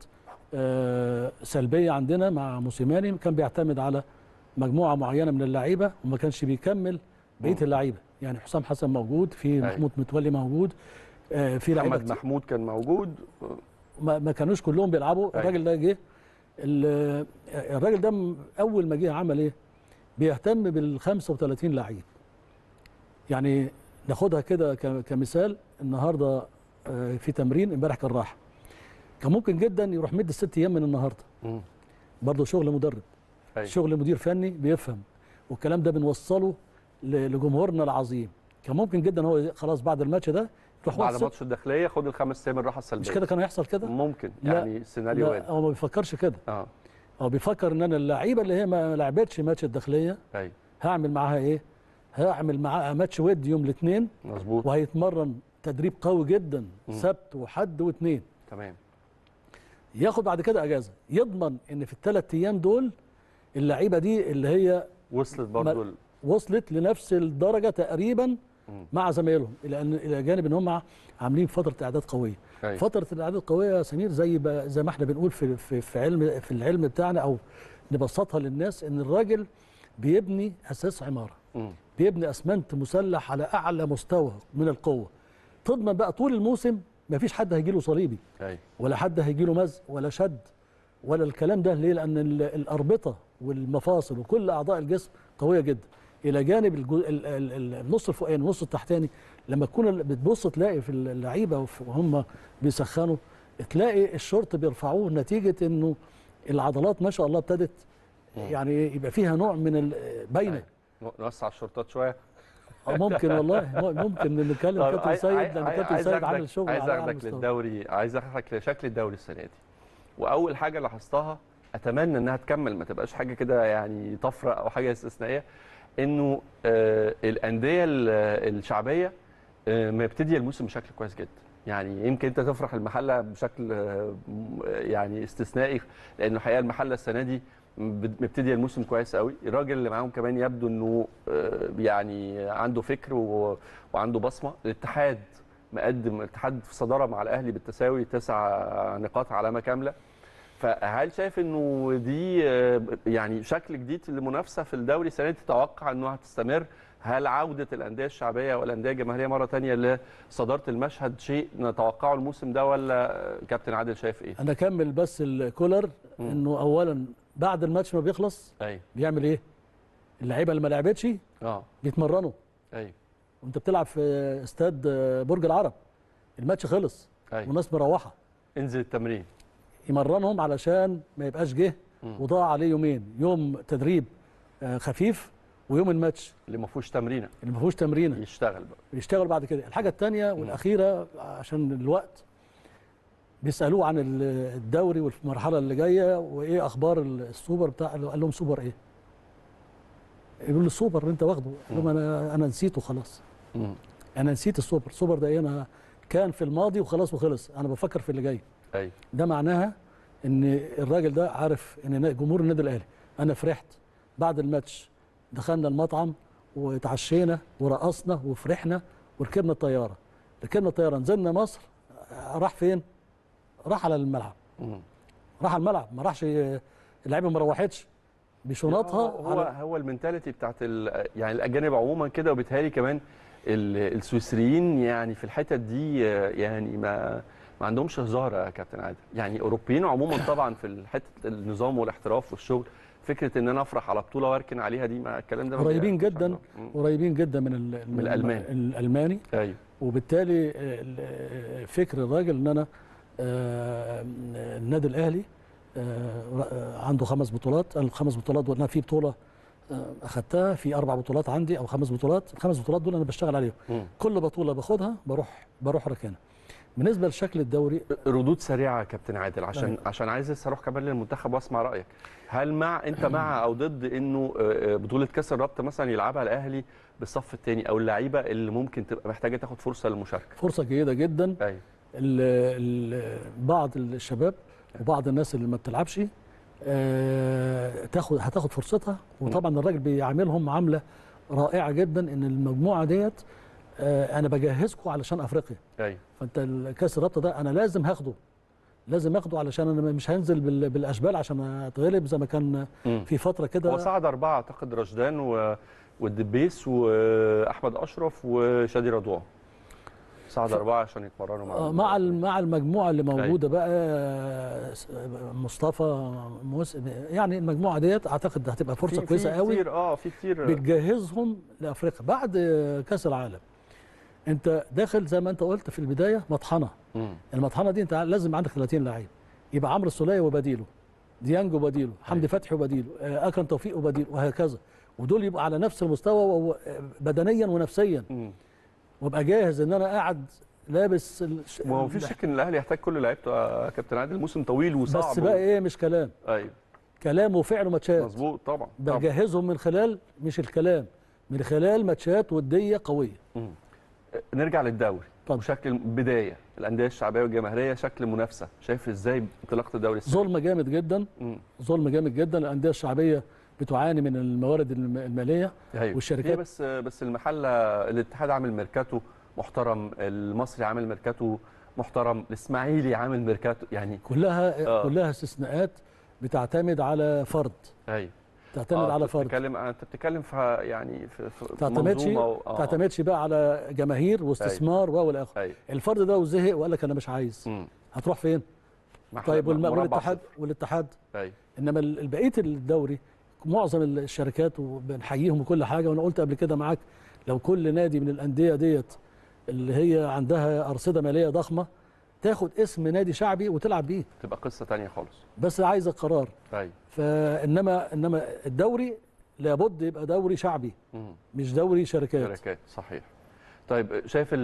آه سلبيه عندنا مع موسيماني كان بيعتمد على مجموعه معينه من اللعيبه وما كانش بيكمل بقيه اللعيبه. يعني حسام حسن موجود, في آه. محمود متولي موجود, في لعيبه محمد محمود كان موجود, ما, ما كانوش كلهم بيلعبوا. الراجل ده جه, الراجل ده اول ما جه عمل ايه؟ بيهتم بال خمسة وثلاثين لعيب. يعني ناخدها كده كمثال, النهارده في تمرين, امبارح كان راح, كان ممكن جدا يروح مد الست ايام من النهارده. برضه شغل مدرب, أي. شغل مدير فني بيفهم, والكلام ده بنوصله لجمهورنا العظيم. كان ممكن جدا هو خلاص بعد الماتش ده على ماتش الداخليه خد الخمس ايام الراحه السلبيه. مش كده كان هيحصل كده؟ ممكن يعني سيناريو وارد. هو ما بيفكرش كده. اه هو بيفكر ان انا اللعيبه اللي هي ما لعبتش ماتش الداخليه ايوه هعمل معاها ايه؟ هعمل معاها ماتش ود يوم الاثنين, مظبوط, وهيتمرن تدريب قوي جدا سبت وحد واثنين, تمام, ياخد بعد كده اجازه, يضمن ان في الثلاث ايام دول اللعيبه دي اللي هي وصلت برضه ال... وصلت لنفس الدرجه تقريبا مع زمايلهم, لان الى جانب ان هم عاملين فتره اعداد قويه. أي. فتره الاعداد القويه يا سمير زي زي ما احنا بنقول في في في علم في العلم بتاعنا, او نبسطها للناس ان الراجل بيبني اساس عماره, م. بيبني اسمنت مسلح على اعلى مستوى من القوه. تضمن بقى طول الموسم مفيش حد هيجي له صليبي, أي. ولا حد هيجي له مزق ولا شد ولا الكلام ده. ليه؟ لان الاربطه والمفاصل وكل اعضاء الجسم قويه جدا, الى جانب الجو... النص الفوقاني والنص التحتاني. لما تكون بتبص تلاقي في اللعيبه وهم بيسخنوا تلاقي الشورت بيرفعوه نتيجه انه العضلات ما شاء الله ابتدت يعني يبقى فيها نوع من ال... باينه. نوسع الشورتات شويه ممكن والله ممكن نتكلم كابتن سيد, لان كابتن سيد عامل شغل. عايز اخدك للدوري, عايز اخدك لشكل الدوري السنه دي. واول حاجه لاحظتها اتمنى انها تكمل ما تبقاش حاجه كده يعني طفره او حاجه استثنائيه, انه الانديه الشعبيه مبتديه الموسم بشكل كويس جدا. يعني يمكن انت تفرح المحله بشكل يعني استثنائي، لانه الحقيقه المحله السنه دي مبتديه الموسم كويس قوي. الراجل اللي معاهم كمان يبدو انه يعني عنده فكر وعنده بصمه. الاتحاد مقدم، الاتحاد في صداره مع الاهلي بالتساوي تسع نقاط علامه كامله. فهل شايف انه دي يعني شكل جديد للمنافسه في الدوري السنه دي، تتوقع انها هتستمر؟ هل عوده الانديه الشعبيه والانديه الجماهيريه مره ثانيه لصداره المشهد شيء نتوقعه الموسم ده، ولا كابتن عادل شايف ايه؟ انا اكمل بس الكولر انه اولا بعد الماتش ما بيخلص أي. بيعمل ايه؟ اللعيبه اللي ما لعبتش اه بيتمرنوا. ايوه، وانت بتلعب في استاد برج العرب، الماتش خلص أي. والناس مروحه، انزل التمرين، يمرنهم علشان ما يبقاش جه وضاع عليه يومين، يوم تدريب خفيف ويوم الماتش اللي ما فيهوش تمرينه اللي ما فيهوش تمرينه يشتغل بقى يشتغل بعد كده. الحاجه الثانيه والاخيره عشان الوقت، بيسالوه عن الدوري والمرحله اللي جايه وايه اخبار السوبر بتاع، قال لهم سوبر ايه؟ يقولوا له السوبر اللي انت واخده. قال لهم انا انا نسيته خلاص، انا نسيت السوبر. السوبر ده ايه؟ انا كان في الماضي وخلاص وخلص، انا بفكر في اللي جاي. ايوه، ده معناها ان الراجل ده عارف ان جمهور النادي الاهلي، انا فرحت بعد الماتش، دخلنا المطعم وتعشينا ورقصنا وفرحنا وركبنا الطياره، ركبنا الطياره نزلنا مصر، راح فين؟ راح على الملعب. مم. راح على الملعب، ما راحش اللعيبه ما روحتش بشنطها. هو على... هو المنتاليتي بتاعت ال... يعني الاجانب عموما كده، وبالتالي كمان السويسريين يعني في الحتت دي يعني ما ما عندهمش هزار يا كابتن عادل. يعني اوروبيين عموما طبعا في حته النظام والاحتراف والشغل، فكره ان انا افرح على بطوله واركن عليها دي، ما الكلام ده قريبين جدا قريبين جدا من من الالماني الالماني ايوه. وبالتالي فكر الراجل ان انا النادي الاهلي عنده خمس بطولات، الخمس بطولات وانا في بطوله اخذتها، في اربع بطولات عندي او خمس بطولات، الخمس بطولات دول انا بشتغل عليهم. مم. كل بطوله باخدها بروح بروح ركنه. بالنسبه لشكل الدوري، ردود سريعه يا كابتن عادل عشان ده. عشان عايز لسه اروح كمان للمنتخب واسمع رايك. هل مع انت مع او ضد انه بطوله كاس الرابطه مثلا يلعبها الاهلي بالصف الثاني، او اللعيبه اللي ممكن تبقى محتاجه تاخد فرصه للمشاركه؟ فرصه جيده جدا. ايوه، ال ال بعض الشباب وبعض الناس اللي ما بتلعبش آه تاخد هتاخد فرصتها. وطبعا الراجل بيعاملهم معامله رائعه جدا، ان المجموعه ديت آه انا بجهزكم علشان افريقيا. ايوه، فانت الكاس الرابطه ده انا لازم هاخده، لازم اخده علشان انا مش هنزل بالاشبال عشان اتغلب زي ما كان في فتره كده. هو صعد اربعه اعتقد، رشدان و... والدبيس واحمد اشرف وشادي رضوان، صعد أربعة عشان يتمرنوا مع مع مع المجموعة اللي موجودة. أي. بقى مصطفى موس... يعني المجموعة ديت أعتقد هتبقى فرصة كويسة قوي. في كتير اه في كتير بتجهزهم لأفريقيا بعد كأس العالم. أنت داخل زي ما أنت قلت في البداية مطحنة. مم. المطحنة دي أنت لازم عندك ثلاثين لعيب، يبقى عمرو السولية وبديله، ديانج وبديله، حمدي فتحي وبديله، أكرم توفيق وبديله، وهكذا. ودول يبقوا على نفس المستوى بدنيا ونفسيا. مم. وابقى جاهز ان انا قاعد لابس. ما هو مفيش شك ان الاهلي يحتاج كل لعيبته يا كابتن عادل، الموسم طويل وصعب، بس بقى ايه؟ مش كلام. ايوه، كلام وفعل وماتشات. مظبوط، طبعا بجهزهم من خلال مش الكلام، من خلال ماتشات وديه قويه. مم. نرجع للدوري بشكل بدايه، الانديه الشعبيه والجماهيريه، شكل منافسه شايف ازاي انطلاقه الدوري السنه؟ ظلم جامد جدا. مم. ظلم جامد جدا. الانديه الشعبيه بتعاني من الموارد الماليه. أيوة. والشركات. هي بس بس المحله، الاتحاد عامل ميركاتو محترم، المصري عامل ميركاتو محترم، الاسماعيلي عامل ميركاتو، يعني كلها آه. كلها استثناءات بتعتمد على فرد. ايوه، بتعتمد آه. على فرد. بتتكلم انت بتتكلم في يعني في تعتمدش آه. تعتمدش بقى على جماهير واستثمار و الى اخره. الفرد ده وزهق وقال لك انا مش عايز. مم. هتروح فين؟ طيب والاتحاد والاتحاد ايوه، انما بقيه الدوري معظم الشركات وبنحييهم وكل حاجه. وانا قلت قبل كده معاك، لو كل نادي من الانديه ديت اللي هي عندها ارصده ماليه ضخمه تاخد اسم نادي شعبي وتلعب بيه، تبقى قصه ثانيه خالص، بس عايزه قرار. ايوه، فانما انما الدوري لابد يبقى دوري شعبي، مش دوري شركات. شركات، صحيح. طيب شايف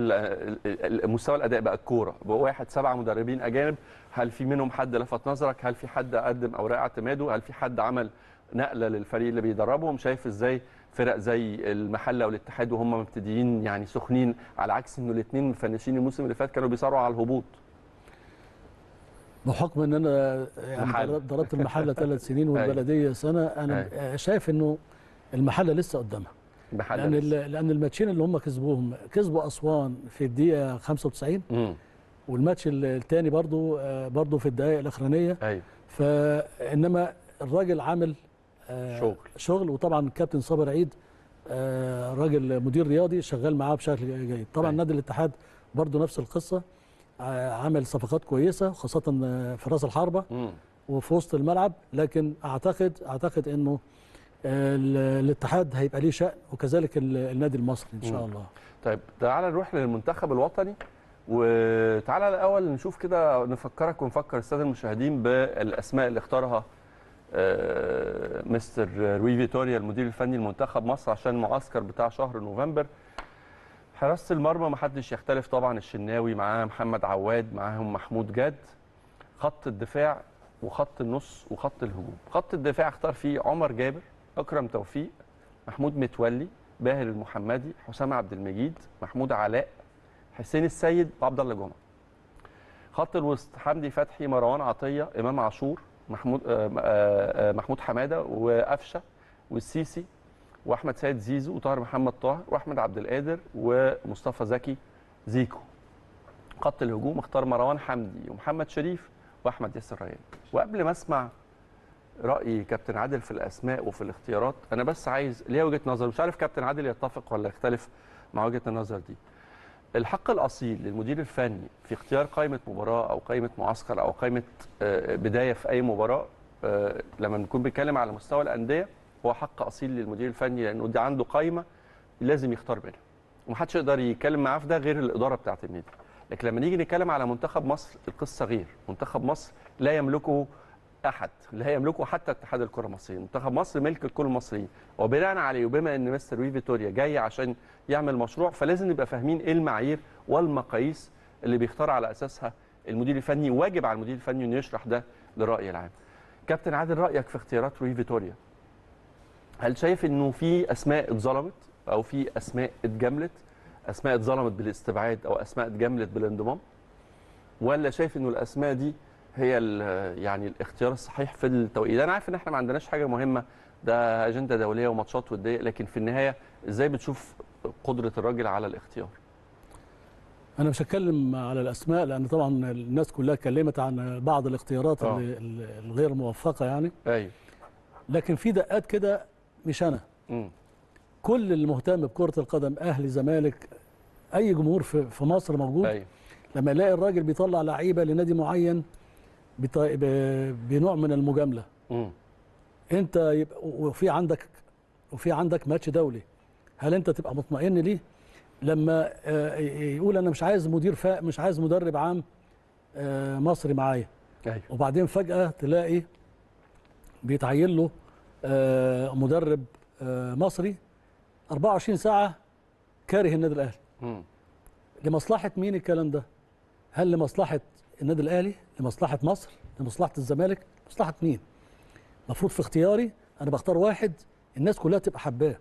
مستوى الاداء بقى، الكوره بواحد سبعه مدربين اجانب، هل في منهم حد لفت نظرك؟ هل في حد قدم اوراق اعتماده؟ هل في حد عمل نقله للفريق اللي بيدربهم، شايف ازاي فرق زي المحله والاتحاد وهم مبتدئين يعني سخنين، على عكس انه الاثنين مفنشين الموسم اللي فات كانوا بيصارعوا على الهبوط. بحكم ان انا يعني ضربت المحله ثلاث سنين والبلديه سنه، انا شايف انه المحله لسه قدامها. لان لسه. لان الماتشين اللي هم كسبوهم، كسبوا اسوان في الدقيقه خمسة وتسعين امم والماتش الثاني برضو برضو في الدقائق الاخرانيه. ايوه، فانما الراجل عامل شغل شغل وطبعا الكابتن صابر عيد راجل مدير رياضي شغال معاه بشكل جيد. طبعا نادي الاتحاد برضو نفس القصه، عمل صفقات كويسه خاصه في راس الحربه مم. وفي وسط الملعب، لكن اعتقد اعتقد انه الاتحاد هيبقى ليه شأن، وكذلك النادي المصري ان شاء مم. الله. طيب تعالى نروح للمنتخب الوطني، وتعالى الاول نشوف كده، نفكرك ونفكر الساده المشاهدين بالاسماء اللي اختارها مستر روي فيتوريا المدير الفني لمنتخب مصر عشان المعسكر بتاع شهر نوفمبر. حراسه المرمى ما حدش يختلف طبعا، الشناوي معاه، محمد عواد معاهم، محمود جاد. خط الدفاع وخط النص وخط الهجوم. خط الدفاع اختار فيه عمر جابر، اكرم توفيق، محمود متولي، باهر المحمدي، حسام عبد المجيد، محمود علاء، حسين السيد وعبد الله جمعه. خط الوسط حمدي فتحي، مروان عطيه، امام عاشور، محمود محمود حماده وقفشه والسيسي واحمد سيد زيزو وطاهر محمد طاهر واحمد عبد القادر ومصطفى زكي زيكو. خط الهجوم اختار مروان حمدي ومحمد شريف واحمد ياسر ريان. وقبل ما اسمع راي كابتن عادل في الاسماء وفي الاختيارات، انا بس عايز ليا وجهه نظر، مش عارف كابتن عادل يتفق ولا يختلف مع وجهه النظر دي. الحق الأصيل للمدير الفني في اختيار قائمة مباراة أو قائمة معسكر أو قائمة بداية في أي مباراة لما بنكون بنتكلم على مستوى الأندية، هو حق أصيل للمدير الفني، لأنه دي عنده قائمة لازم يختار منها ومحدش يقدر يتكلم معاه في ده غير الإدارة بتاعة النادي. لكن لما نيجي نتكلم على منتخب مصر القصة غير، منتخب مصر لا يملكه أحد، لا يملكه حتى اتحاد الكرة المصري، منتخب مصر ملك الكل المصريين، وبناء عليه وبما ان مستر روي فيتوريا جاي عشان يعمل مشروع، فلازم نبقى فاهمين ايه المعايير والمقاييس اللي بيختار على اساسها المدير الفني، واجب على المدير الفني انه يشرح ده للرأي العام. كابتن عادل، رأيك في اختيارات روي فيتوريا، هل شايف انه في اسماء اتظلمت او في اسماء اتجملت، اسماء اتظلمت بالاستبعاد او اسماء اتجملت بالانضمام، ولا شايف انه الاسماء دي هي يعني الاختيار الصحيح في التوقيت؟ انا عارف ان احنا ما عندناش حاجه مهمه، ده اجنده دوليه وماتشات وديه، لكن في النهايه ازاي بتشوف قدره الراجل على الاختيار؟ انا مش هتكلم على الاسماء لان طبعا الناس كلها اتكلمت عن بعض الاختيارات أوه. الغير موفقه يعني. ايوه، لكن في دقات كده مش انا م. كل المهتم بكره القدم، اهلي زمالك اي جمهور في, في مصر موجود. أيوه، لما يلاقي الراجل بيطلع لعيبه لنادي معين بنوع من المجامله، امم انت يبقى وفي عندك وفي عندك ماتش دولي، هل انت تبقى مطمئن ليه؟ لما يقول انا مش عايز مدير فا مش عايز مدرب عام مصري معايا، أيوة. وبعدين فجاه تلاقي بيتعين له مدرب مصري أربعة وعشرين ساعه كاره النادي الاهلي. امم لمصلحه مين الكلام ده؟ هل لمصلحه النادي الاهلي، لمصلحه مصر، لمصلحه الزمالك، لمصلحه مين؟ المفروض في اختياري انا بختار واحد الناس كلها تبقى حباه،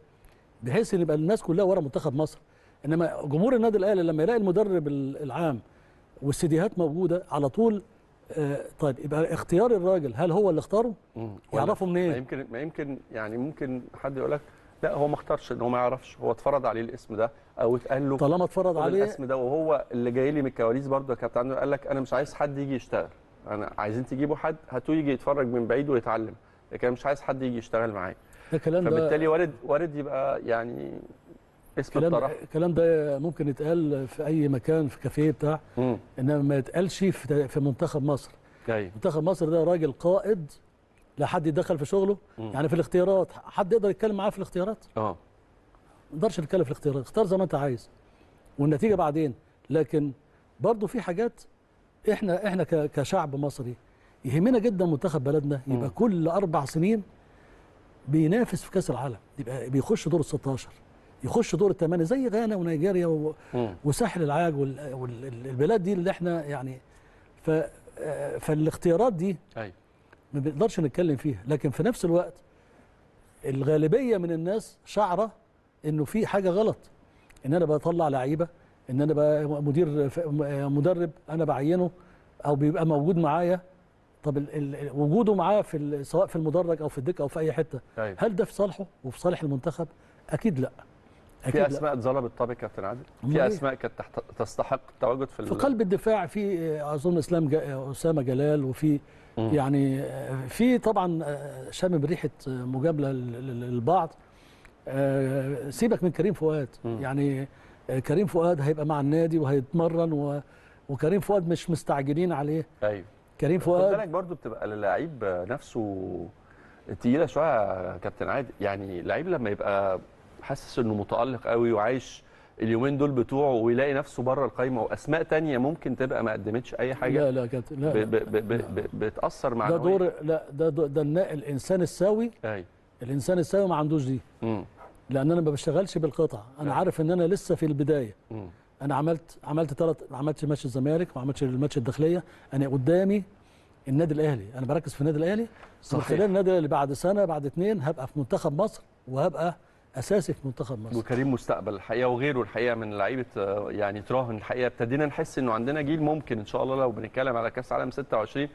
بحيث ان يبقى الناس كلها ورا منتخب مصر. انما جمهور النادي الاهلي لما يلاقي المدرب العام والسيديهات موجوده على طول، آه طيب يبقى اختيار الراجل هل هو اللي اختاره؟ يعرفه منين؟ ما يمكن ما يمكن يعني ممكن حد يقول لك لا هو ما اختارش، ان هو ما يعرفش، هو اتفرض عليه الاسم ده او اتقال له. طالما اتفرض عليه الاسم ده، وهو اللي جاي لي من الكواليس برضه يا كابتن عندنا قال لك انا مش عايز حد يجي يشتغل، انا عايزين تجيبوا حد هاتوه يجي يتفرج من بعيد ويتعلم، لكن انا مش عايز حد يجي يشتغل معايا. ده كلام، فبالتالي وارد وارد يبقى يعني اسم الطرف. الكلام ده ممكن يتقال في اي مكان، في كافيه بتاع، انما ما يتقالش في, في منتخب مصر. جاي. منتخب مصر ده راجل قائد، لا حد يتدخل في شغله. مم. يعني في الاختيارات حد يقدر يتكلم معاه في الاختيارات؟ اه ما نقدرش نتكلم في الاختيارات، اختار زي ما انت عايز والنتيجه بعدين. لكن برضه في حاجات احنا احنا كشعب مصري يهمنا جدا منتخب بلدنا يبقى مم. كل اربع سنين بينافس في كاس العالم، يبقى بيخش دور ال ستاشر، يخش دور الثمانيه زي غانا ونيجيريا و... وساحل العاج والبلاد دي اللي احنا يعني ف... فالاختيارات دي أي. ما بنقدرش نتكلم فيها. لكن في نفس الوقت الغالبيه من الناس شعره انه في حاجه غلط، ان انا بطلع لعيبه، ان انا بقى مدير مدرب انا بعينه او بيبقى موجود معايا. طب ال ال وجوده معاه في سواء في المدرج او في الدكه او في اي حته، طيب. هل ده في صالحه وفي صالح المنتخب؟ اكيد لا. أكيد في اسماء اتظلمت. طب يا كابتن عادل، في اسماء كانت تستحق التواجد في في قلب الدفاع، في اظن اسلام جا... اسامه جلال، وفي مم. يعني في طبعا شامم ريحه مجامله للبعض. سيبك من كريم فؤاد، مم. يعني كريم فؤاد هيبقى مع النادي وهيتمرن و... وكريم فؤاد مش مستعجلين عليه. ايوه كريم فؤاد خد بالك برضه بتبقى للاعيب نفسه تقيله شويه يا كابتن عادل، يعني اللعيب لما يبقى حاسس انه متالق قوي وعايش اليومين دول بتوعه ويلاقي نفسه بره القايمه واسماء ثانيه ممكن تبقى ما قدمتش اي حاجه، لا لا كابتن لا, لا, لا بتاثر مع ده دور لا ده ده الانسان السوي. ايوه الانسان السوي ما عندوش دي، امم لان انا ما بشتغلش بالقطعه، انا أي. عارف ان انا لسه في البدايه. امم انا عملت عملت ثلاث ما عملتش ماتش الزمالك، ما عملتش الماتش الداخليه، انا قدامي النادي الاهلي، انا بركز في النادي الاهلي. صحيح. من خلال النادي الاهلي بعد سنه بعد اثنين هبقى في منتخب مصر وهبقى اساسي في منتخب مصر. وكريم مستقبل الحقيقه وغيره الحقيقه من لعيبه يعني تراهن الحقيقه. ابتدينا نحس انه عندنا جيل ممكن ان شاء الله لو بنتكلم على كاس عالم ستة وعشرين.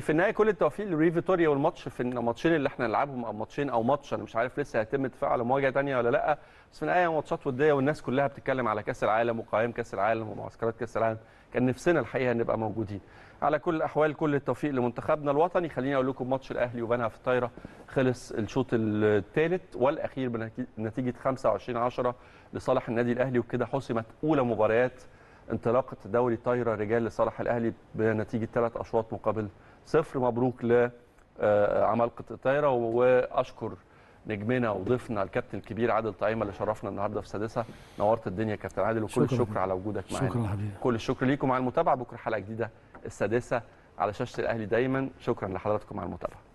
في النهايه كل التوفيق لروي فيتوريا، والماتش في الماتشين اللي احنا نلعبهم او ماتشين او ماتش انا مش عارف لسه هيتم الاتفاق على مواجهه ثانيه ولا لا، بس في النهايه ماتشات وديه والناس كلها بتتكلم على كاس العالم وقوائم كاس العالم ومعسكرات كاس العالم، كان نفسنا الحقيقه نبقى موجودين. على كل الاحوال كل التوفيق لمنتخبنا الوطني. خليني اقول لكم ماتش الاهلي وبنها في الطايره خلص الشوط الثالث والاخير بنتيجه خمسة وعشرين عشرة لصالح النادي الاهلي، وبكده حسمت اولى مباريات انطلاقه دوري طايره رجال لصالح الاهلي بنتيجه ثلاث اشواط مقابل صفر. مبروك لعمالقه الطايره، واشكر نجمنا وضيفنا الكابتن الكبير عادل طعيمه اللي شرفنا النهارده في سادسه. نورت الدنيا يا كابتن عادل، وكل الشكر على وجودك معانا. شكرا حبيبي، كل الشكر ليكم على المتابعه. بكره حلقه جديده السادسه على شاشه الاهلي دايما. شكرا لحضراتكم على المتابعه.